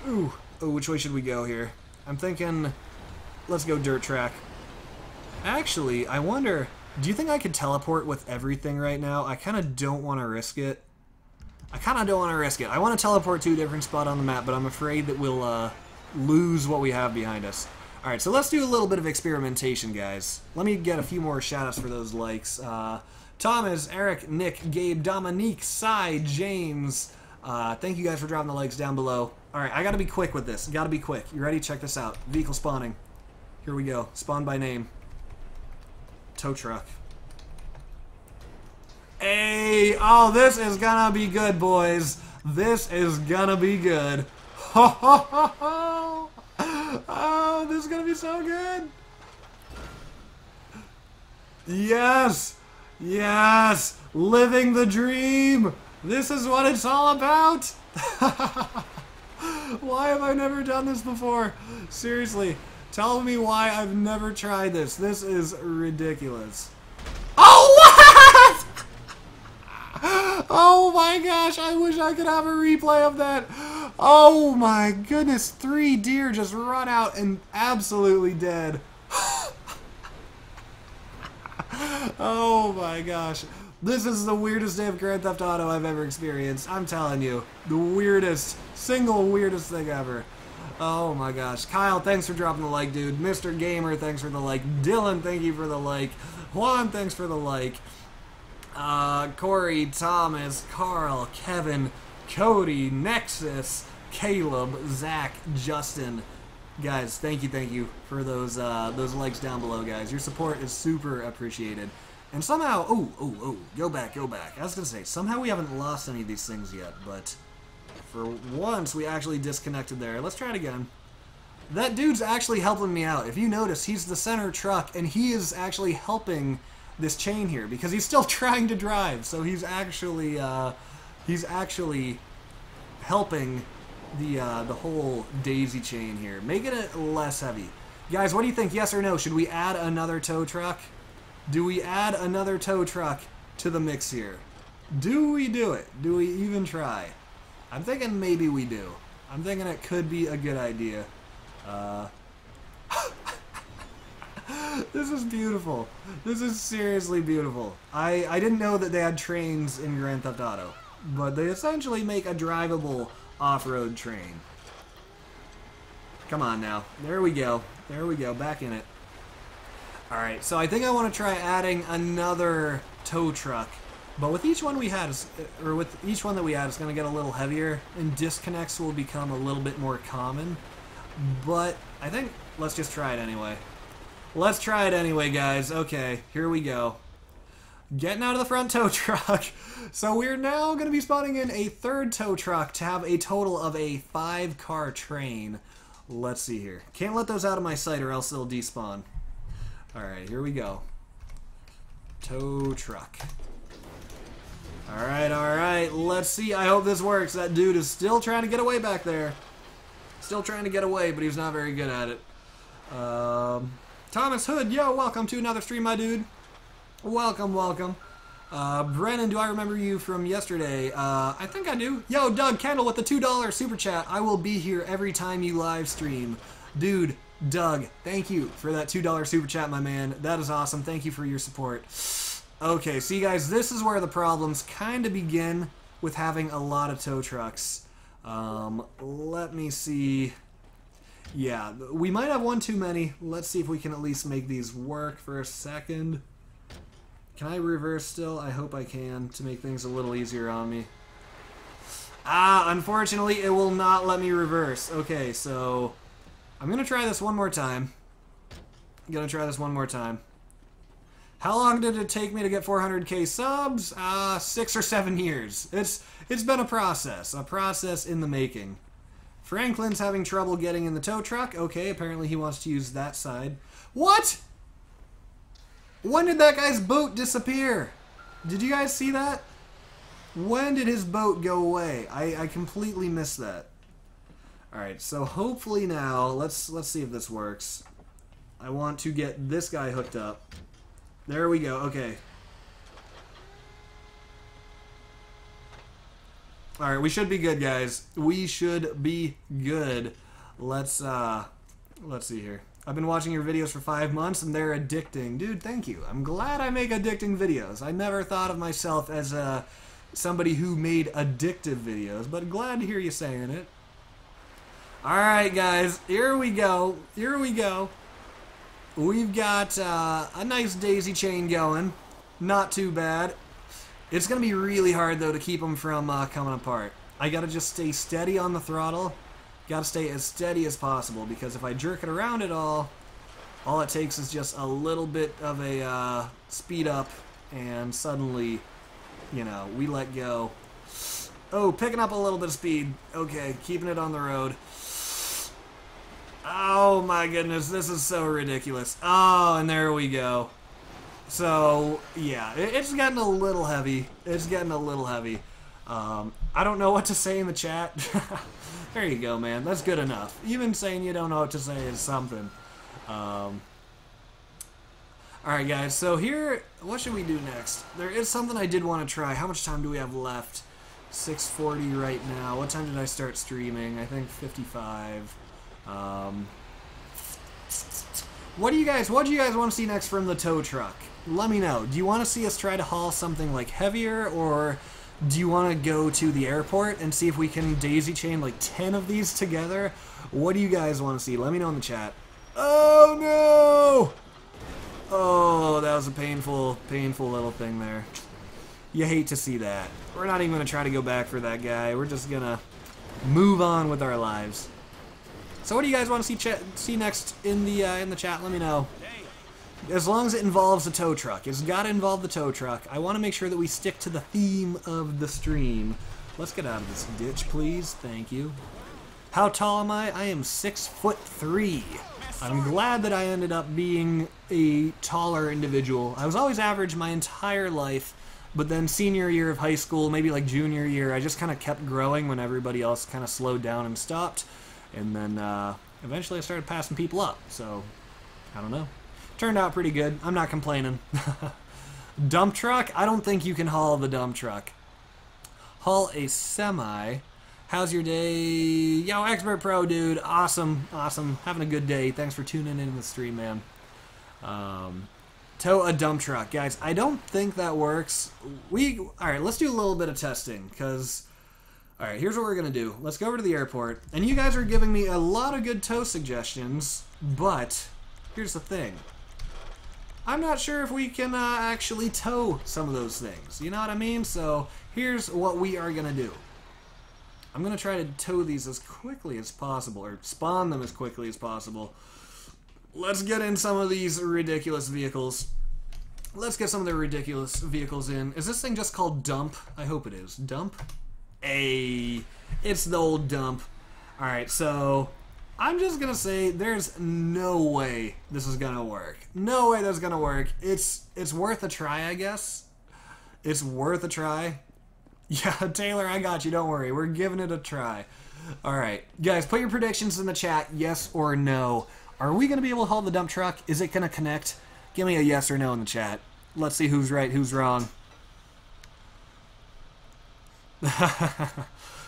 ooh, ooh, which way should we go here? I'm thinking, let's go dirt track. Actually, I wonder, do you think I could teleport with everything right now? I kind of don't want to risk it. I kind of don't want to risk it. I want to teleport to a different spot on the map, but I'm afraid that we'll uh, lose what we have behind us. Alright, so let's do a little bit of experimentation, guys. Let me get a few more shoutouts for those likes. Uh... Thomas, Eric, Nick, Gabe, Dominique, Cy, James. Uh, thank you guys for dropping the likes down below. Alright, I gotta be quick with this. Gotta be quick. You ready? Check this out. Vehicle spawning. Here we go. Spawn by name. Tow truck. Hey! Oh, this is gonna be good, boys. This is gonna be good. Ho, ho, ho, ho! Oh, this is gonna be so good! Yes! Yes! Living the dream! This is what it's all about! Why have I never done this before? Seriously, tell me why I've never tried this. This is ridiculous. Oh, what?! Oh my gosh, I wish I could have a replay of that. Oh my goodness, three deer just run out and absolutely dead. Oh my gosh. This is the weirdest day of Grand Theft Auto I've ever experienced. I'm telling you. The weirdest, single weirdest thing ever. Oh my gosh. Kyle, thanks for dropping the like, dude. Mister Gamer, thanks for the like. Dylan, thank you for the like. Juan, thanks for the like. Uh, Corey, Thomas, Carl, Kevin, Cody, Nexus, Caleb, Zach, Justin. Guys, thank you, thank you for those uh, those likes down below, guys. Your support is super appreciated. And somehow, oh, oh, oh, go back, go back. I was going to say, somehow we haven't lost any of these things yet, but for once we actually disconnected there. Let's try it again. That dude's actually helping me out. If you notice, he's the center truck, and he is actually helping this chain here because he's still trying to drive. So he's actually, uh, he's actually helping the uh, the whole daisy chain here. Make it less heavy. Guys, what do you think? Yes or no? Should we add another tow truck? Do we add another tow truck to the mix here? Do we do it? Do we even try? I'm thinking maybe we do. I'm thinking it could be a good idea. Uh... This is beautiful. This is seriously beautiful. I, I didn't know that they had trains in Grand Theft Auto, but they essentially make a drivable off-road train. Come on now. There we go. There we go. Back in it. Alright, so I think I want to try adding another tow truck But with each one we had, or with each one that we had, it's going to get a little heavier, and disconnects will become a little bit more common. But I think let's just try it anyway. Let's try it anyway, guys. Okay, here we go. Getting out of the front tow truck. So we're now going to be spawning in a third tow truck to have a total of a five-car train. Let's see here. Can't let those out of my sight or else they'll despawn. Alright, here we go. Tow truck. Alright, alright. Let's see. I hope this works. That dude is still trying to get away back there. Still trying to get away, but he's not very good at it. Um, Thomas Hood, yo, welcome to another stream, my dude. Welcome, welcome. Uh, Brennan, do I remember you from yesterday? Uh, I think I do. Yo, Doug Kendall with the two dollar super chat. I will be here every time you live stream. Dude, Doug, thank you for that two dollar super chat, my man. That is awesome. Thank you for your support. Okay, see, guys, this is where the problems kind of begin with having a lot of tow trucks. Um, let me see. Yeah, we might have one too many. Let's see if we can at least make these work for a second. Can I reverse still? I hope I can, to make things a little easier on me. Ah, unfortunately, it will not let me reverse. Okay, so I'm going to try this one more time. I'm going to try this one more time. How long did it take me to get four hundred K subs? Uh, six or seven years. It's It's been a process. A process in the making. Franklin's having trouble getting in the tow truck. Okay, apparently he wants to use that side. What?! When did that guy's boat disappear? Did you guys see that? When did his boat go away? I, I completely missed that. Alright, so hopefully now, let's let's see if this works. I want to get this guy hooked up. There we go, okay. Alright, we should be good, guys. We should be good. Let's, uh, let's see here. I've been watching your videos for five months, and they're addicting. Dude, thank you. I'm glad I make addicting videos. I never thought of myself as uh, somebody who made addictive videos, but glad to hear you saying it. Alright, guys. Here we go. Here we go. We've got uh, a nice daisy chain going. Not too bad. It's going to be really hard, though, to keep them from uh, coming apart. I got to just stay steady on the throttle. Gotta stay as steady as possible, because if I jerk it around at all, all it takes is just a little bit of a uh, speed up, and suddenly, you know, we let go. Oh, picking up a little bit of speed. Okay, keeping it on the road. Oh my goodness, this is so ridiculous. Oh, and there we go. So, yeah, it's gotten a little heavy. It's getting a little heavy. Um, I don't know what to say in the chat. There you go, man. That's good enough. Even saying you don't know what to say is something. Um, Alright, guys. So here, what should we do next? There is something I did want to try. How much time do we have left? six forty right now. What time did I start streaming? I think fifty-five. Um, what do you guys, what do you guys want to see next from the tow truck? Let me know. Do you want to see us try to haul something like heavier, or do you want to go to the airport and see if we can daisy chain like ten of these together? What do you guys want to see? Let me know in the chat. Oh no! Oh, that was a painful, painful little thing there. You hate to see that. We're not even going to try to go back for that guy. We're just going to move on with our lives. So what do you guys want to see ch see next in the, uh, in the chat? Let me know. As long as it involves a tow truck. It's got to involve the tow truck. I want to make sure that we stick to the theme of the stream. Let's get out of this ditch, please. Thank you. How tall am I? I am six foot three. I'm glad that I ended up being a taller individual. I was always average my entire life, but then senior year of high school, maybe like junior year, I just kind of kept growing when everybody else kind of slowed down and stopped. And then uh, eventually I started passing people up, so I don't know. Turned out pretty good. I'm not complaining. Dump truck? I don't think you can haul the dump truck. Haul a semi. How's your day? Yo, Expert Pro, dude. Awesome. Awesome. Having a good day. Thanks for tuning in to the stream, man. Um, tow a dump truck. Guys, I don't think that works. We Alright, let's do a little bit of testing, because alright, here's what we're going to do. Let's go over to the airport. And you guys are giving me a lot of good tow suggestions, but here's the thing. I'm not sure if we can uh, actually tow some of those things. You know what I mean? So here's what we are going to do. I'm going to try to tow these as quickly as possible, or spawn them as quickly as possible. Let's get in some of these ridiculous vehicles. Let's get some of the ridiculous vehicles in. Is this thing just called Dump? I hope it is. Dump? Ayy. It's the old Dump. Alright, so I'm just gonna say there's no way this is gonna work. No way that's gonna work. It's it's worth a try, I guess. It's worth a try. Yeah, Taylor, I got you. Don't worry. We're giving it a try. Alright. Guys, put your predictions in the chat. Yes or no. Are we gonna be able to haul the dump truck? Is it gonna connect? Give me a yes or no in the chat. Let's see who's right, who's wrong.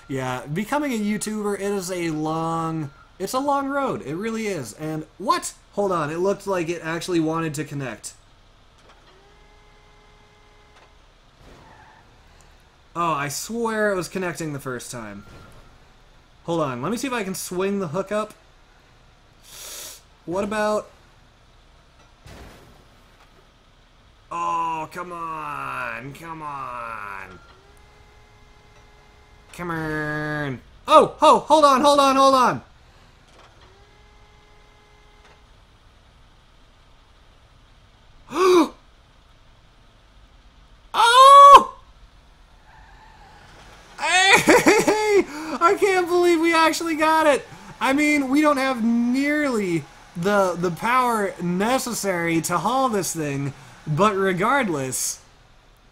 Yeah, becoming a YouTuber, it is a long... It's a long road. It really is. And what? Hold on. It looked like it actually wanted to connect. Oh, I swear it was connecting the first time. Hold on. Let me see if I can swing the hook up. What about... Oh, come on, come on. Come on. Oh, oh, hold on, hold on, hold on. Oh! Hey, I can't believe we actually got it. I mean, we don't have nearly the, the power necessary to haul this thing. But regardless,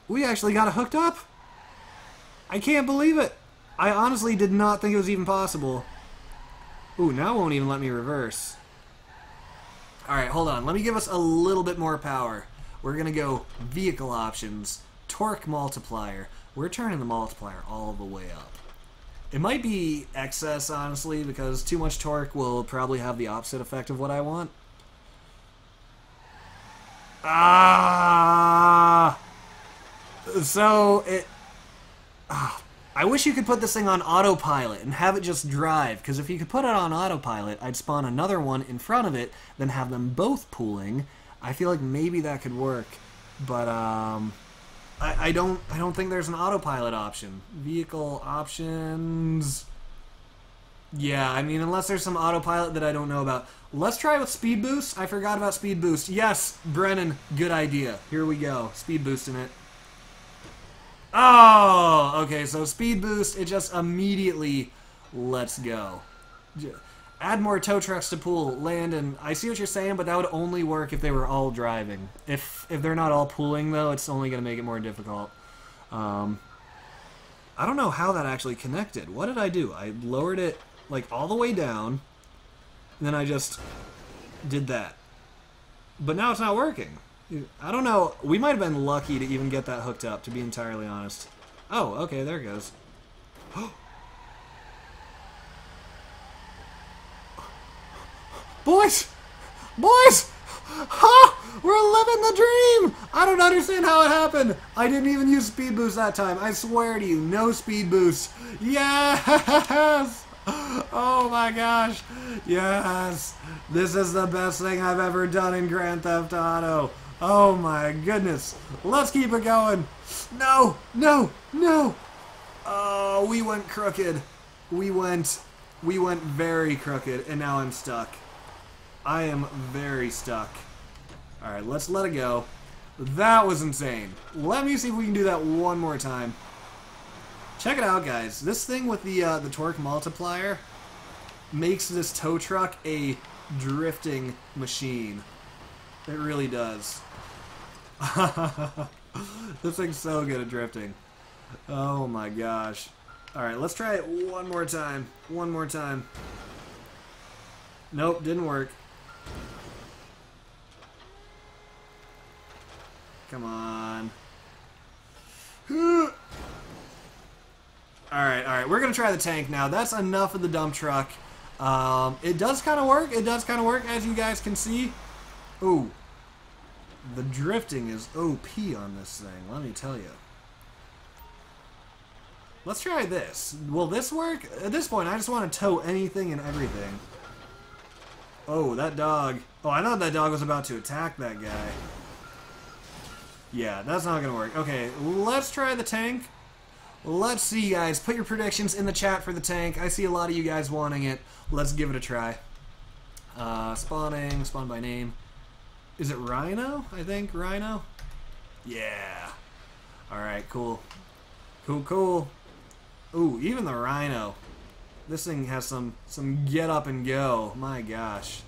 we actually got it hooked up. I can't believe it. I honestly did not think it was even possible. Ooh, now it won't even let me reverse. Alright, hold on. Let me give us a little bit more power. We're going to go vehicle options, torque multiplier. We're turning the multiplier all the way up. It might be excess, honestly, because too much torque will probably have the opposite effect of what I want. Ah, so it. Ah, I wish you could put this thing on autopilot and have it just drive, because if you could put it on autopilot, I'd spawn another one in front of it, then have them both pooling. I feel like maybe that could work, but um, I, I don't. I don't think there's an autopilot option. Vehicle options. Yeah, I mean, unless there's some autopilot that I don't know about. Let's try with speed boost. I forgot about speed boost. Yes, Brennan, good idea. Here we go. Speed boosting it. Oh, okay, so speed boost, it just immediately lets go. Add more tow trucks to pool. Landon, I see what you're saying, but that would only work if they were all driving. If if they're not all pooling, though, it's only going to make it more difficult. Um, I don't know how that actually connected. What did I do? I lowered it... Like, all the way down, and then I just did that. But now it's not working. I don't know. We might have been lucky to even get that hooked up, to be entirely honest. Oh, okay, there it goes. Boys! Boys! Huh? We're living the dream! I don't understand how it happened! I didn't even use speed boost that time. I swear to you, no speed boost. Yes! Oh my gosh, yes, this is the best thing I've ever done in Grand Theft Auto. Oh my goodness, let's keep it going. No, no, no. Oh, we went crooked. We went, we went very crooked, and now I'm stuck. I am very stuck. All right, let's let it go. That was insane. Let me see if we can do that one more time. Check it out, guys. This thing with the uh, the torque multiplier makes this tow truck a drifting machine. It really does. This thing's so good at drifting. Oh my gosh. Alright, let's try it one more time. One more time. Nope, didn't work. Come on. Alright, alright, we're going to try the tank now. That's enough of the dump truck. Um, it does kind of work. It does kind of work, as you guys can see. Ooh. The drifting is O P on this thing, let me tell you. Let's try this. Will this work? At this point, I just want to tow anything and everything. Oh, that dog. Oh, I thought that dog was about to attack that guy. Yeah, that's not gonna work. Okay, let's try the tank. Let's see, guys. Put your predictions in the chat for the tank. I see a lot of you guys wanting it. Let's give it a try. Uh, spawning, spawn by name. Is it Rhino? I think Rhino. Yeah. All right. Cool. Cool. Cool. Ooh, even the Rhino. This thing has some some get up and go. My gosh.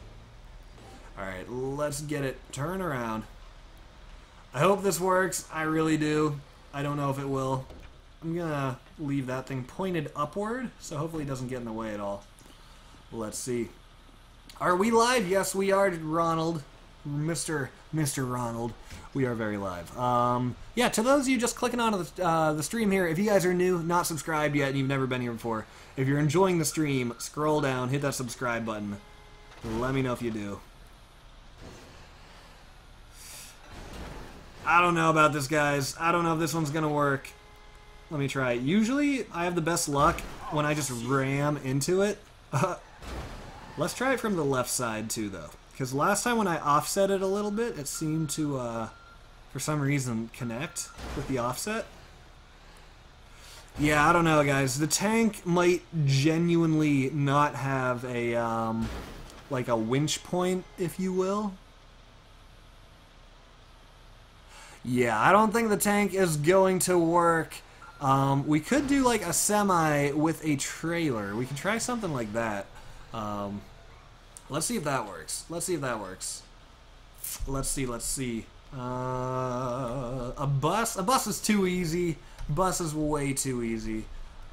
All right. Let's get it. Turn around. I hope this works. I really do. I don't know if it will. I'm gonna leave that thing pointed upward, so hopefully it doesn't get in the way at all. Let's see. Are we live? Yes, we are, Ronald. Mister Mister Ronald. We are very live. Um, yeah, to those of you just clicking onto the, uh, the stream here, if you guys are new, not subscribed yet, and you've never been here before, if you're enjoying the stream, scroll down, hit that subscribe button. Let me know if you do. I don't know about this, guys. I don't know if this one's gonna work. Let me try it. Usually, I have the best luck when I just ram into it. Uh, let's try it from the left side, too, though. Because last time when I offset it a little bit, it seemed to, uh, for some reason, connect with the offset. Yeah, I don't know, guys. The tank might genuinely not have a, um, like a winch point, if you will. Yeah, I don't think the tank is going to work. Um, we could do like a semi with a trailer. We can try something like that. Um, let's see if that works. Let's see if that works. Let's see, let's see. Uh, a bus? A bus is too easy. Bus is way too easy.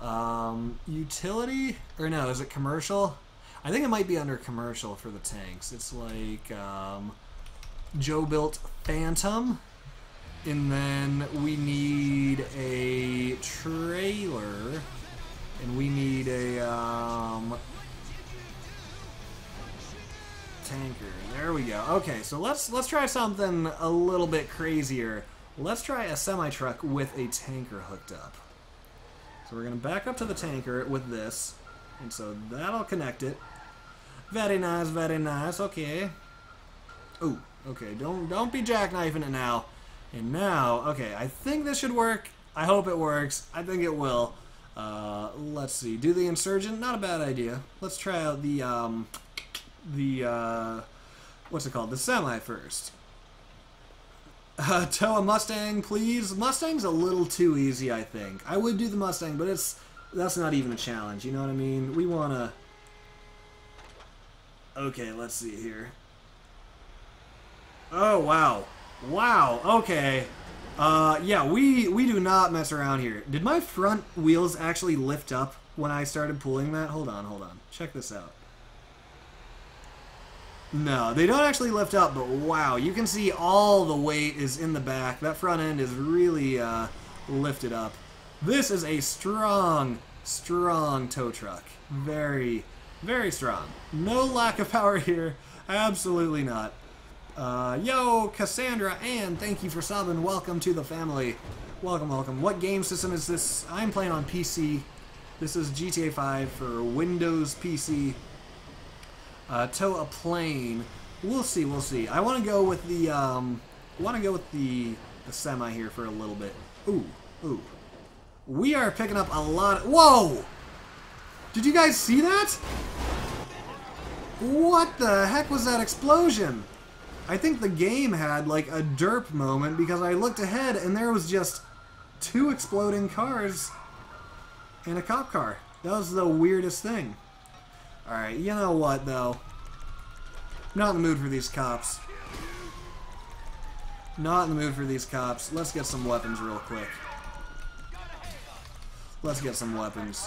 Um, utility? Or no, is it commercial? I think it might be under commercial for the tanks. It's like um, Joe built Phantom. And then we need a trailer, and we need a um, tanker. There we go. Okay, so let's let's try something a little bit crazier. Let's try a semi-truck with a tanker hooked up. So we're gonna back up to the tanker with this, and so that'll connect it. Very nice, very nice. Okay. Ooh, okay. Don't don't be jackknifing it now. And now, okay, I think this should work. I hope it works. I think it will. Uh, let's see. Do the Insurgent? Not a bad idea. Let's try out the, um, the, uh, what's it called? The semi first. Uh, tow a Mustang, please. Mustang's a little too easy, I think. I would do the Mustang, but it's, that's not even a challenge. You know what I mean? We want to... Okay, let's see here. Oh, wow. Wow, okay. Uh, yeah, we, we do not mess around here. Did my front wheels actually lift up when I started pulling that? Hold on, hold on. Check this out. No, they don't actually lift up, but wow. You can see all the weight is in the back. That front end is really uh, lifted up. This is a strong, strong tow truck. Very, very strong. No lack of power here. Absolutely not. Uh, yo, Cassandra, and thank you for subbing. Welcome to the family. Welcome, welcome. What game system is this? I'm playing on P C. This is G T A five for Windows P C. Uh, tow a plane. We'll see, we'll see. I want to go with the, um, I want to go with the, the semi here for a little bit. Ooh, ooh. We are picking up a lot of, whoa! Did you guys see that? What the heck was that explosion? I think the game had, like, a derp moment because I looked ahead and there was just two exploding cars and a cop car. That was the weirdest thing. Alright, you know what, though? Not in the mood for these cops. Not in the mood for these cops. Let's get some weapons real quick. Let's get some weapons.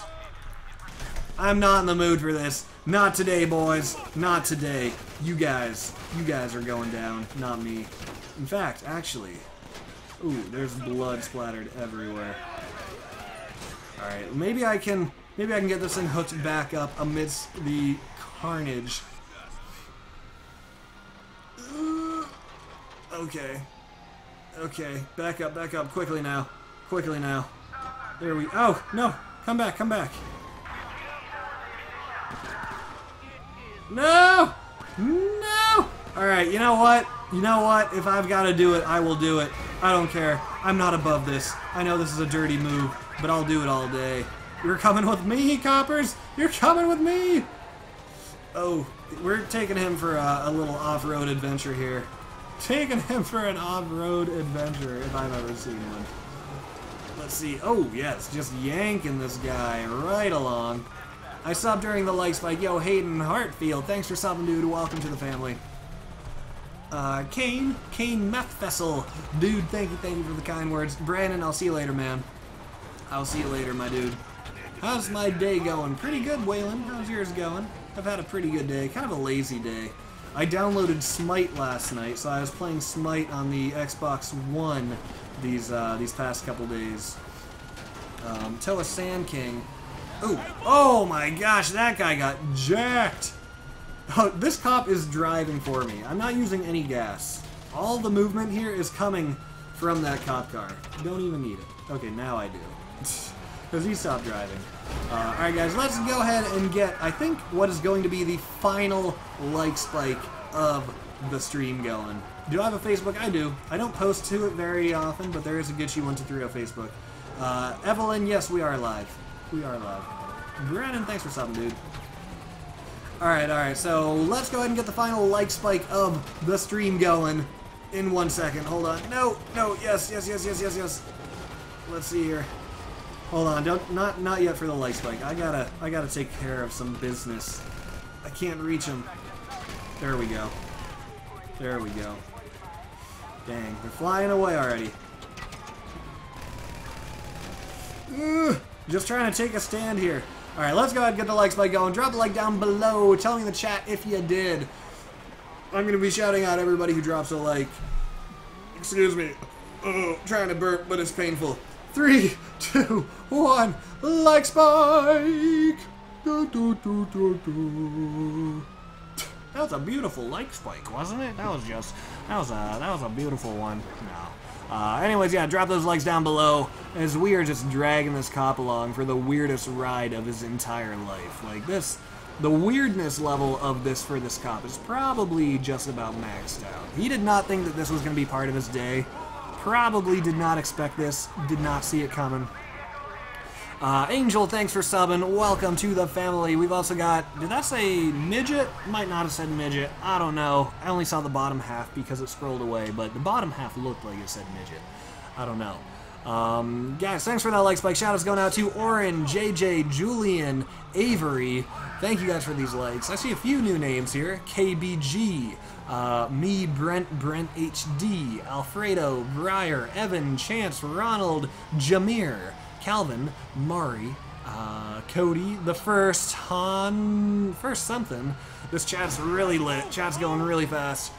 I'm not in the mood for this. Not today, boys. Not today. You guys. You guys are going down. Not me. In fact, actually... Ooh, there's blood splattered everywhere. Alright, maybe I can... Maybe I can get this thing hooked back up amidst the carnage. Uh, okay. Okay. Back up, back up. Quickly now. Quickly now. There we... Oh, no! Come back, come back. No! No! Alright, you know what? You know what? If I've got to do it, I will do it. I don't care. I'm not above this. I know this is a dirty move, but I'll do it all day. You're coming with me, coppers! You're coming with me! Oh, we're taking him for a, a little off-road adventure here. Taking him for an off-road adventure, if I've ever seen one. Let's see. Oh, yes, just yanking this guy right along. I subbed during the likes by Yo Hayden Hartfield. Thanks for subbing, dude. Welcome to the family. Uh, Kane, Kane Methfessel. Dude, thank you, thank you for the kind words. Brandon, I'll see you later, man. I'll see you later, my dude. How's my day going? Pretty good, Waylon. How's yours going? I've had a pretty good day. Kind of a lazy day. I downloaded Smite last night, so I was playing Smite on the Xbox One these uh, these past couple days. Um, Toa Sand King. Oh, oh my gosh, that guy got jacked. Oh, this cop is driving for me. I'm not using any gas. All the movement here is coming from that cop car. Don't even need it. Okay, now I do. Because he stopped driving. Uh, Alright guys, let's go ahead and get, I think, what is going to be the final like spike of the stream going. Do I have a Facebook? I do. I don't post to it very often, but there is a Gtchy one two three zero Facebook. Uh, Evelyn, yes, we are live. We are live. Brandon, thanks for stopping, dude. Alright, alright, so let's go ahead and get the final like spike of the stream going in one second. Hold on. No, no, yes, yes, yes, yes, yes, yes. Let's see here. Hold on, don't not not yet for the light spike. I gotta I gotta take care of some business. I can't reach him. There we go. There we go. Dang, they're flying away already. Ugh, just trying to take a stand here. Alright, let's go ahead and get the like spike going. Drop a like down below. Tell me in the chat if you did. I'm gonna be shouting out everybody who drops a like. Excuse me. Oh, trying to burp, but it's painful. Three, two, one, like spike! Do, do, do, do, do. That was a beautiful like spike, wasn't it? That was just, that was a, that was a beautiful one. No. Uh, anyways, yeah, drop those likes down below as we are just dragging this cop along for the weirdest ride of his entire life. Like this, the weirdness level of this for this cop is probably just about maxed out. He did not think that this was going to be part of his day. Probably did not expect this, did not see it coming. Uh, Angel, thanks for subbing. Welcome to the family. We've also got, did I say midget? Might not have said midget. I don't know. I only saw the bottom half because it scrolled away, but the bottom half looked like it said midget. I don't know. Um, guys, thanks for that like spike. Shout outs going out to Oren, J J, Julian, Avery. Thank you guys for these likes. I see a few new names here. K B G. Uh, me, Brent, Brent H D, Alfredo, Breyer, Evan, Chance, Ronald, Jameer, Calvin, Mari, uh, Cody, the first, Han, first something. This chat's really lit. Chat's going really fast.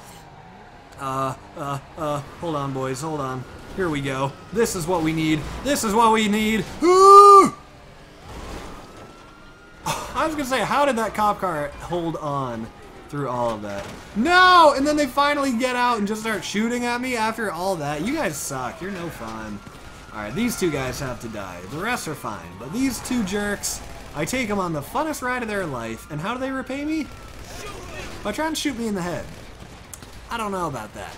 Uh, uh, uh, hold on, boys, hold on. Here we go. This is what we need. This is what we need. Ooh! I was gonna say, how did that cop car hold on through all of that? No! And then they finally get out and just start shooting at me after all that. You guys suck. You're no fun. Alright, these two guys have to die. The rest are fine. But these two jerks, I take them on the funnest ride of their life. And how do they repay me? By trying to shoot me in the head. I don't know about that.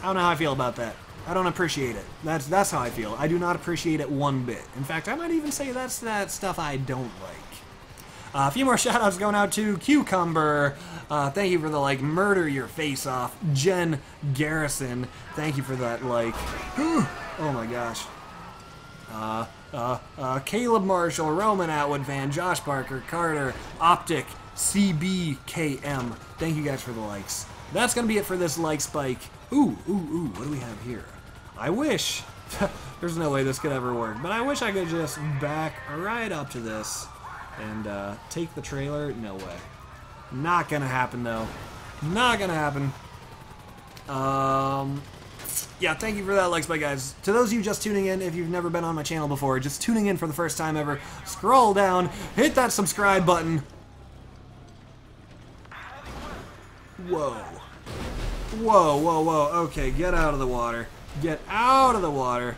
I don't know how I feel about that. I don't appreciate it. That's that's how I feel. I do not appreciate it one bit. In fact, I might even say that's that stuff I don't like. Uh, a few more shout-outs going out to Cucumber. Uh, thank you for the like. Murder your face off. Jen Garrison. Thank you for that like. Oh my gosh. Uh, uh, uh, Caleb Marshall, Roman Atwood fan, Josh Parker, Carter, Optic, C B K M. Thank you guys for the likes. That's going to be it for this like spike. Ooh, ooh, ooh. What do we have here? I wish. There's no way this could ever work. But I wish I could just back right up to this. And uh, take the trailer? No way. Not gonna happen, though. Not gonna happen. Um, yeah, thank you for that like spike, guys. To those of you just tuning in, if you've never been on my channel before, just tuning in for the first time ever, scroll down, hit that subscribe button. Whoa. Whoa, whoa, whoa. Okay, get out of the water. Get out of the water.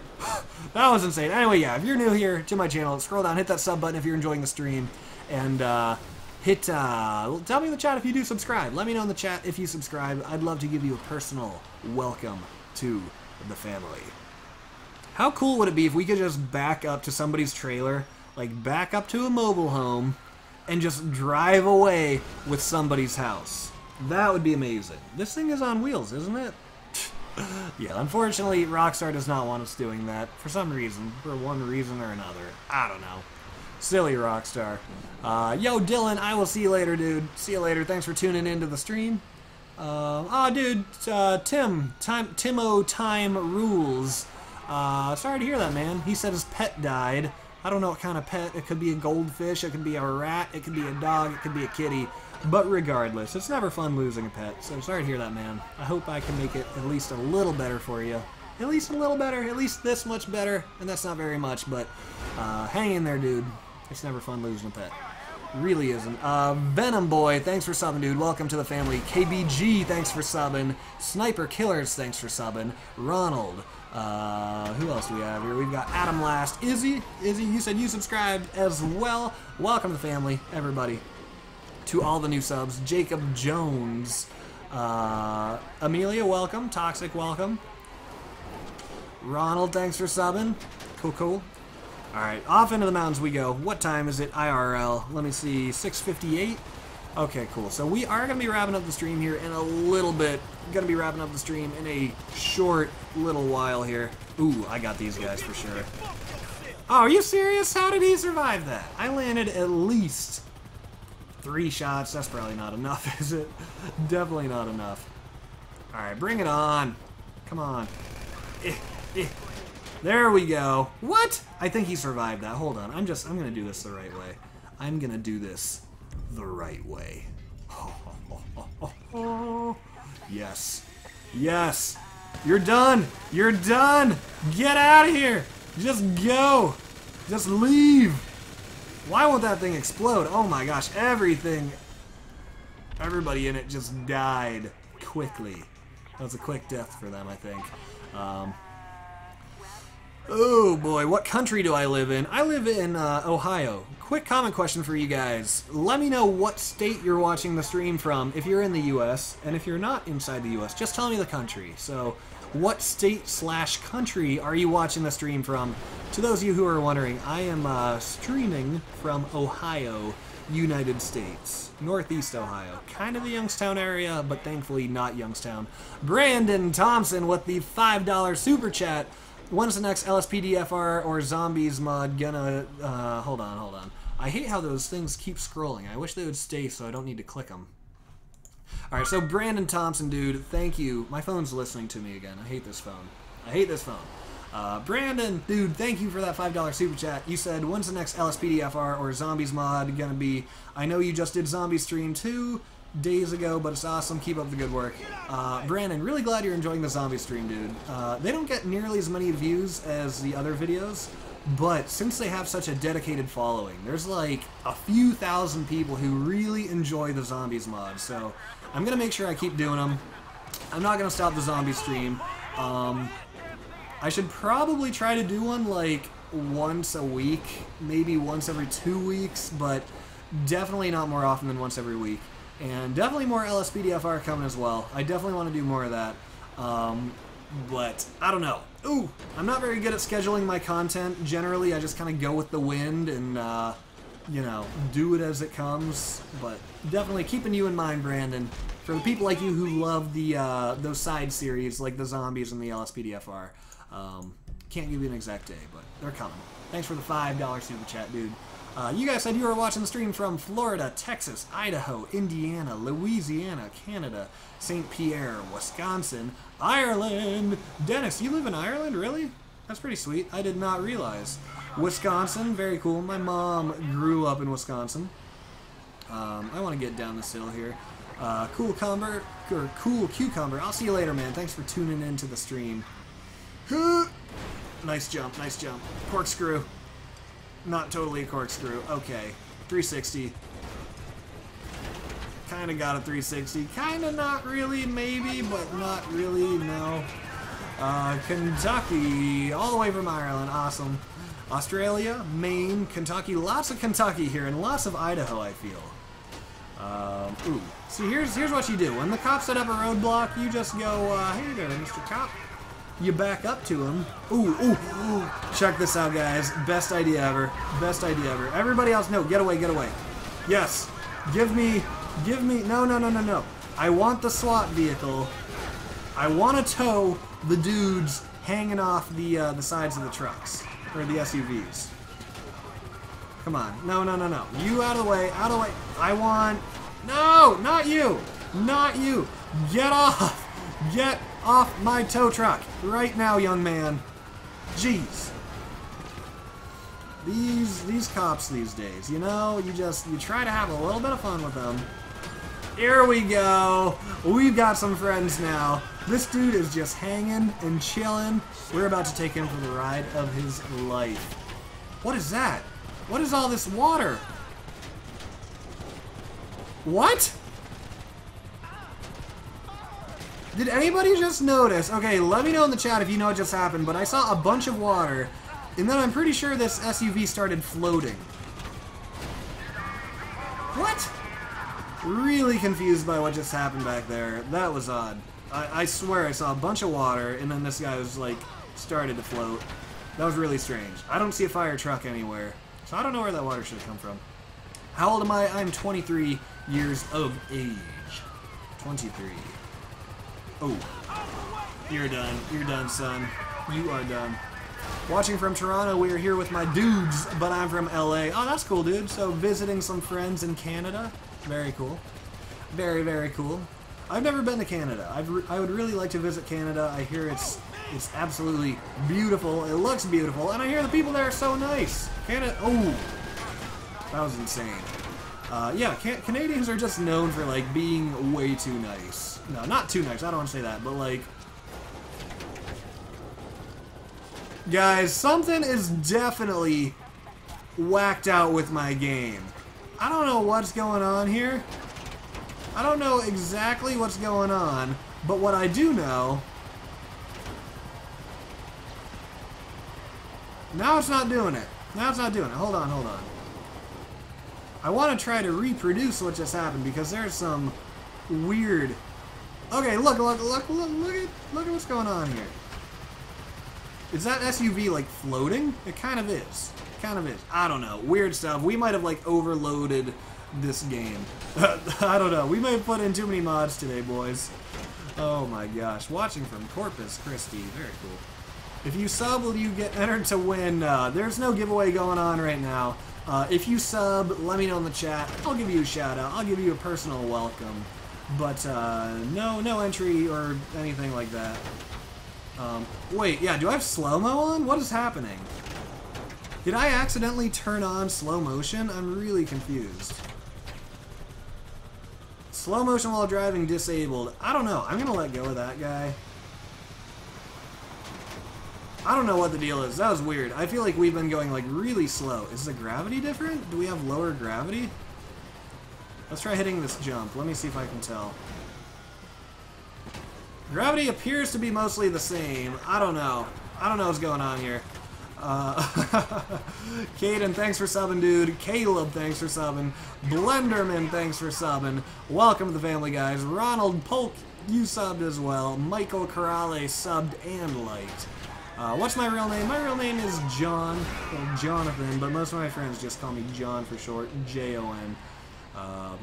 That was insane. Anyway, yeah, if you're new here to my channel, scroll down, hit that sub button if you're enjoying the stream, and uh, hit, uh, tell me in the chat if you do subscribe. Let me know in the chat if you subscribe. I'd love to give you a personal welcome to the family. How cool would it be if we could just back up to somebody's trailer, like back up to a mobile home, and just drive away with somebody's house? That would be amazing. This thing is on wheels, isn't it? Yeah, unfortunately, Rockstar does not want us doing that for some reason, for one reason or another. I don't know. Silly Rockstar. Uh, yo, Dylan, I will see you later, dude. See you later. Thanks for tuning into the stream. Uh, oh, dude, uh, Tim. Time, Timo Time Rules. Uh, sorry to hear that, man. He said his pet died. I don't know what kind of pet. It could be a goldfish. It could be a rat. It could be a dog. It could be a kitty. But regardless, it's never fun losing a pet, so sorry to hear that, man. I hope I can make it at least a little better for you. At least a little better, at least this much better, and that's not very much, but uh, hang in there, dude. It's never fun losing a pet. Really isn't. Uh, Venom Boy, thanks for subbing, dude. Welcome to the family. K B G, thanks for subbing. Sniper Killers, thanks for subbing. Ronald. Uh, who else do we have here? We've got Adam Last. Izzy, Izzy, you said you subscribed as well. Welcome to the family, everybody. To all the new subs, Jacob Jones, uh, Amelia, welcome, Toxic, welcome, Ronald, thanks for subbing, cool, cool. Alright, off into the mountains we go. What time is it? I R L, let me see, six fifty-eight, okay, cool. So we are going to be wrapping up the stream here in a little bit, going to be wrapping up the stream in a short little while here. Ooh, I got these guys for sure. Oh, are you serious? How did he survive that? I landed at least three shots. That's probably not enough, is it? Definitely not enough. Alright, bring it on. Come on. Eh, eh. There we go. What? I think he survived that. Hold on. I'm just, I'm going to do this the right way. I'm going to do this the right way. Oh, oh, oh, oh, oh. Yes. Yes. You're done. You're done. Get out of here. Just go. Just leave. Why won't that thing explode? Oh my gosh, everything, everybody in it just died quickly. That was a quick death for them, I think. Um, oh boy, what country do I live in? I live in uh, Ohio. Quick comment question for you guys. Let me know what state you're watching the stream from if you're in the U S, and if you're not inside the U S, just tell me the country. So, what state slash country are you watching the stream from? To those of you who are wondering, I am uh, streaming from Ohio, United States. Northeast Ohio. Kind of the Youngstown area, but thankfully not Youngstown. Brandon Thompson with the five dollar super chat. When's the next L S P D F R or Zombies mod gonna... Uh, hold on, hold on. I hate how those things keep scrolling. I wish they would stay so I don't need to click them. Alright, so Brandon Thompson, dude, thank you. My phone's listening to me again. I hate this phone. I hate this phone. Uh, Brandon, dude, thank you for that five dollar super chat. You said, when's the next L S P D F R or Zombies mod gonna be? I know you just did Zombie Stream two days ago, but it's awesome. Keep up the good work. Uh, Brandon, really glad you're enjoying the Zombie Stream, dude. Uh, they don't get nearly as many views as the other videos, but since they have such a dedicated following, there's like a few thousand people who really enjoy the Zombies mod, so I'm gonna make sure I keep doing them. I'm not gonna stop the Zombie Stream. Um, I should probably try to do one like once a week, maybe once every two weeks, but definitely not more often than once every week. And definitely more L S P D F R coming as well. I definitely want to do more of that. Um, but I don't know. Ooh, I'm not very good at scheduling my content. Generally, I just kind of go with the wind and, uh, you know, do it as it comes. But definitely keeping you in mind, Brandon. For the people like you who love the uh, those side series like the Zombies and the L S P D F R. Um, can't give you an exact day, but they're coming. Thanks for the five dollar super chat, dude. Uh, you guys said you were watching the stream from Florida, Texas, Idaho, Indiana, Louisiana, Canada, Saint Pierre, Wisconsin, Ireland. Dennis, you live in Ireland? Really? That's pretty sweet. I did not realize. Wisconsin, very cool. My mom grew up in Wisconsin. Um, I want to get down this hill here. Uh, cool cumber, or cool cucumber. I'll see you later, man. Thanks for tuning in to the stream. Nice jump, nice jump. Corkscrew. Not totally a corkscrew. Okay. three sixty. Kind of got a three sixty. Kind of not really, maybe, but not really, no. Uh, Kentucky. All the way from Ireland. Awesome. Australia, Maine, Kentucky. Lots of Kentucky here and lots of Idaho, I feel. Um, ooh. See, here's, here's what you do. When the cops set up a roadblock, you just go, uh, hey there, Mister Cop. you back up to him. Ooh, ooh, ooh. Check this out, guys. Best idea ever. Best idea ever. Everybody else, no. Get away, get away. Yes. Give me, give me. No, no, no, no, no. I want the slot vehicle. I want to tow the dudes hanging off the uh, the sides of the trucks. Or the S U Vs. Come on. No, no, no, no. You out of the way. Out of the way. I want... No! Not you! Not you! Get off! Get off my tow truck! Right now, young man. Jeez. These these cops these days, you know, you just, you try to have a little bit of fun with them. Here we go! We've got some friends now. This dude is just hanging and chilling. We're about to take him for the ride of his life. What is that? What is all this water? What? Did anybody just notice? Okay, let me know in the chat if you know what just happened, but I saw a bunch of water, and then I'm pretty sure this S U V started floating. What? Really confused by what just happened back there. That was odd. I, I swear I saw a bunch of water, and then this guy was like, started to float. That was really strange. I don't see a fire truck anywhere, so I don't know where that water should have come from. How old am I? I'm twenty-three years of age. twenty-three. Oh. You're done. You're done, son. You are done. Watching from Toronto, we are here with my dudes, but I'm from L A. Oh, that's cool, dude. So visiting some friends in Canada. Very cool. Very, very cool. I've never been to Canada. I've re I would really like to visit Canada. I hear it's it's absolutely beautiful. It looks beautiful. And I hear the people there are so nice. Canada... Oh. That was insane. Uh, yeah, can Canadians are just known for, like, being way too nice. No, not too nice. I don't want to say that, but, like... Guys, something is definitely whacked out with my game. I don't know what's going on here. I don't know exactly what's going on, but what I do know... Now it's not doing it. Now it's not doing it. Hold on, hold on. I want to try to reproduce what just happened because there's some weird... Okay, look, look, look, look, look at, look at what's going on here. Is that S U V, like, floating? It kind of is. It kind of is. I don't know. Weird stuff. We might have, like, overloaded this game. I don't know. We may have put in too many mods today, boys. Oh, my gosh. Watching from Corpus Christi. Very cool. If you sub, will you get entered to win? Uh, there's no giveaway going on right now. Uh, if you sub, let me know in the chat. I'll give you a shout out. I'll give you a personal welcome. But uh, no, no entry or anything like that. Um, wait, yeah, do I have slow-mo on? What is happening? Did I accidentally turn on slow motion? I'm really confused. Slow motion while driving disabled. I don't know. I'm going to let go of that guy. I don't know what the deal is. That was weird. I feel like we've been going, like, really slow. Is the gravity different? Do we have lower gravity? Let's try hitting this jump. Let me see if I can tell. Gravity appears to be mostly the same. I don't know. I don't know what's going on here. Uh, Caden, thanks for subbing, dude. Caleb, thanks for subbing. Blenderman, thanks for subbing. Welcome to the family, guys. Ronald Polk, you subbed as well. Michael Corrales subbed and liked. Uh, what's my real name? My real name is John, or Jonathan, but most of my friends just call me John for short, J O N. Um,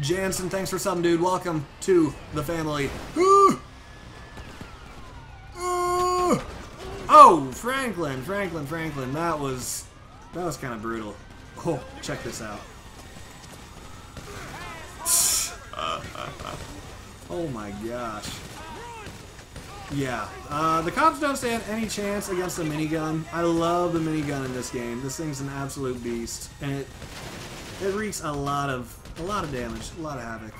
Jansen, thanks for subbing, dude. Welcome to the family. Ooh! Ooh! Oh, Franklin, Franklin, Franklin. That was, that was kind of brutal. Oh, check this out. Oh my gosh. Yeah, uh, the cops don't stand any chance against the minigun. I love the minigun in this game. This thing's an absolute beast, and it it wreaks a lot of a lot of damage, a lot of havoc.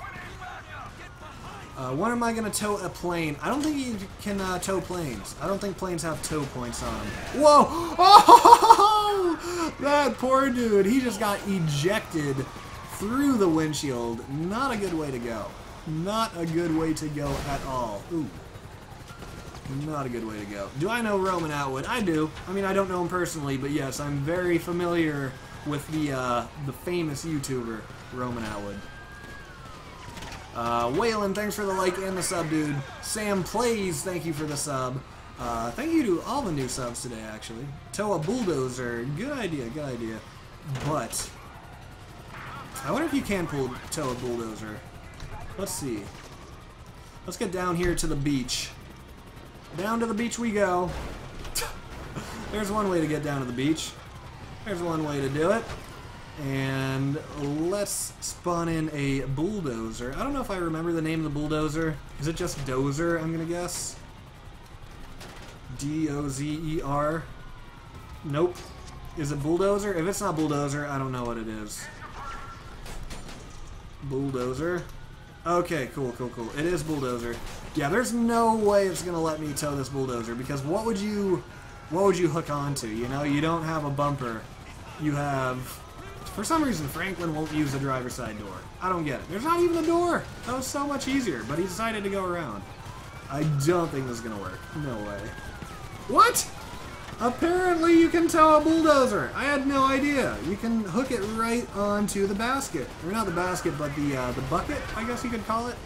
Uh, when am I gonna tow a plane? I don't think you can uh, tow planes. I don't think planes have tow points on them. Whoa! Oh, that poor dude. He just got ejected through the windshield. Not a good way to go. Not a good way to go at all. Ooh. Not a good way to go. Do I know Roman Atwood? I do. I mean, I don't know him personally, but yes, I'm very familiar with the uh, the famous YouTuber Roman Atwood. Uh, Waylon, thanks for the like and the sub, dude. Sam Plays, thank you for the sub. Uh, thank you to all the new subs today, actually. Toa Bulldozer, good idea, good idea. But, I wonder if you can pull Toa Bulldozer. Let's see. Let's get down here to the beach. Down to the beach we go. There's one way to get down to the beach. There's one way to do it. And let's spawn in a bulldozer. I don't know if I remember the name of the bulldozer. Is it just Dozer, I'm gonna guess? D O Z E R. Nope. Is it Bulldozer? If it's not Bulldozer, I don't know what it is. Bulldozer. Okay, cool, cool, cool. It is Bulldozer. Yeah, there's no way it's gonna let me tow this bulldozer, because what would you what would you hook onto? You know, you don't have a bumper. You have... For some reason, Franklin won't use the driver's side door. I don't get it. There's not even a door! That was so much easier, but he decided to go around. I don't think this is gonna work. No way. What?! Apparently you can tow a bulldozer! I had no idea! You can hook it right onto the basket. Or not the basket, but the, uh, the bucket, I guess you could call it.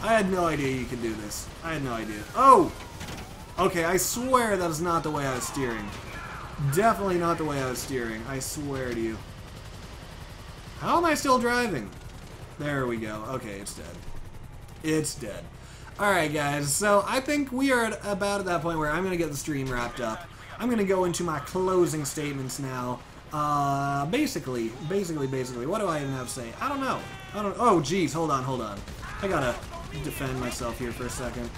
I had no idea you could do this. I had no idea. Oh! Okay, I swear that is not the way I was steering. Definitely not the way I was steering. I swear to you. How am I still driving? There we go. Okay, it's dead. It's dead. Alright, guys. So, I think we are at about at that point where I'm going to get the stream wrapped up. I'm going to go into my closing statements now. Uh, basically, basically, basically, what do I even have to say? I don't know. I don't... Oh, geez. Hold on, hold on. I gotta defend myself here for a second.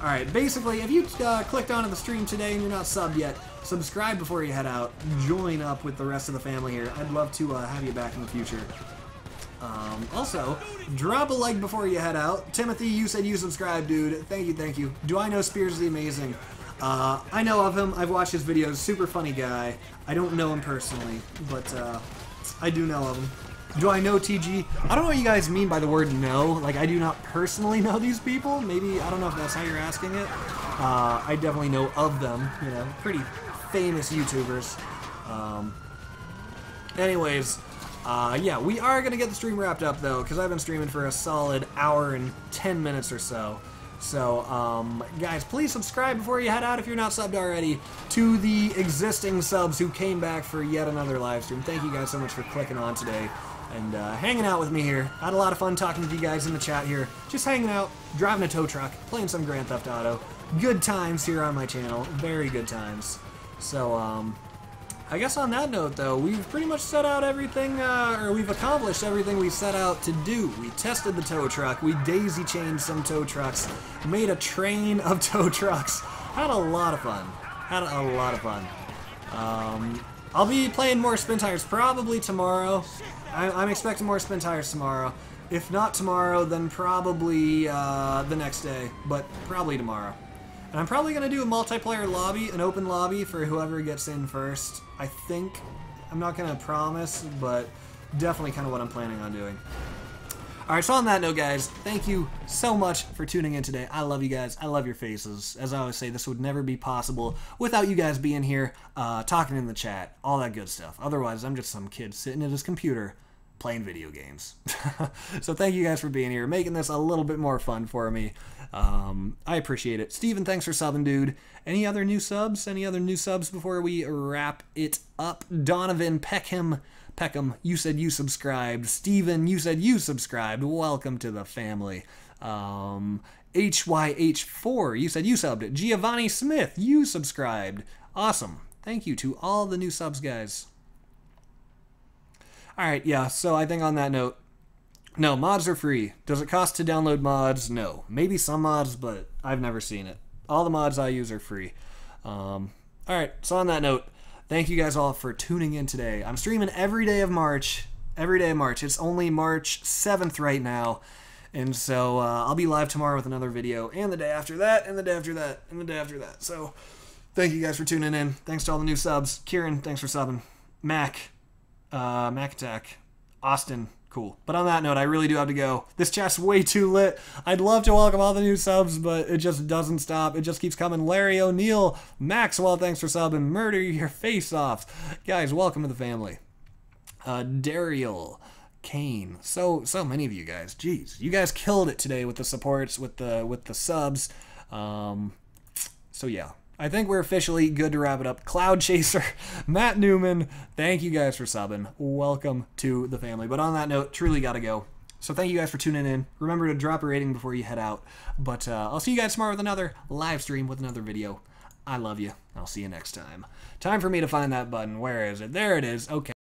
Alright, basically, if you uh, clicked onto the stream today and you're not subbed yet, subscribe before you head out. Join up with the rest of the family here. I'd love to uh, have you back in the future. Um, also, drop a like before you head out. Timothy, you said you subscribed, dude. Thank you, thank you. Do I know Spears the Amazing? Uh, I know of him. I've watched his videos. Super funny guy. I don't know him personally, but uh, I do know of him. Do I know T G? I don't know what you guys mean by the word know. Like, I do not personally know these people. Maybe, I don't know if that's how you're asking it. Uh, I definitely know of them, you know. Pretty famous YouTubers. Um, anyways, uh, yeah, we are going to get the stream wrapped up, though, because I've been streaming for a solid hour and ten minutes or so. So, um, guys, please subscribe before you head out if you're not subbed already to the existing subs who came back for yet another live stream. Thank you guys so much for clicking on today and uh, hanging out with me here. I had a lot of fun talking to you guys in the chat here. Just hanging out, driving a tow truck, playing some Grand Theft Auto. Good times here on my channel. Very good times. So, um, I guess on that note, though, we've pretty much set out everything, uh, or we've accomplished everything we set out to do. We tested the tow truck. We daisy-chained some tow trucks. Made a train of tow trucks. Had a lot of fun. Had a lot of fun. Um, I'll be playing more SpinTires probably tomorrow. I'm expecting more SpinTires tomorrow. If not tomorrow, then probably uh, the next day, but probably tomorrow. And I'm probably going to do a multiplayer lobby, an open lobby for whoever gets in first, I think. I'm not going to promise, but definitely kind of what I'm planning on doing. Alright, so on that note, guys, thank you so much for tuning in today. I love you guys. I love your faces. As I always say, this would never be possible without you guys being here, uh, talking in the chat, all that good stuff. Otherwise, I'm just some kid sitting at his computer playing video games. So thank you guys for being here, making this a little bit more fun for me. Um, I appreciate it. Steven, thanks for subbing, dude. Any other new subs? Any other new subs before we wrap it up? Donovan Peckham, Peckham, you said you subscribed. Steven, you said you subscribed. Welcome to the family. Um, H Y H four, you said you subbed. Giovanni Smith, you subscribed. Awesome. Thank you to all the new subs, guys. Alright, yeah, so I think on that note, no, mods are free. Does it cost to download mods? No. Maybe some mods, but I've never seen it. All the mods I use are free. Um, Alright, so on that note, thank you guys all for tuning in today. I'm streaming every day of March. Every day of March. It's only March seventh right now. And so uh, I'll be live tomorrow with another video, and the day after that, and the day after that, and the day after that. So thank you guys for tuning in. Thanks to all the new subs. Kieran, thanks for subbing. Mac. Uh, Mac Attack, Austin, cool. But on that note, I really do have to go. This chat's way too lit. I'd love to welcome all the new subs, but it just doesn't stop. It just keeps coming. Larry O'Neill, Maxwell, thanks for subbing. Murder your face off. Guys, welcome to the family. Uh, Dariel, Kane. So so many of you guys. Jeez, you guys killed it today with the supports, with the with the subs. Um, so yeah, I think we're officially good to wrap it up. Cloud Chaser, Matt Newman, thank you guys for subbing. Welcome to the family. But on that note, truly gotta go. So thank you guys for tuning in. Remember to drop a rating before you head out. But uh, I'll see you guys tomorrow with another live stream with another video. I love you. I'll see you next time. Time for me to find that button. Where is it? There it is. Okay.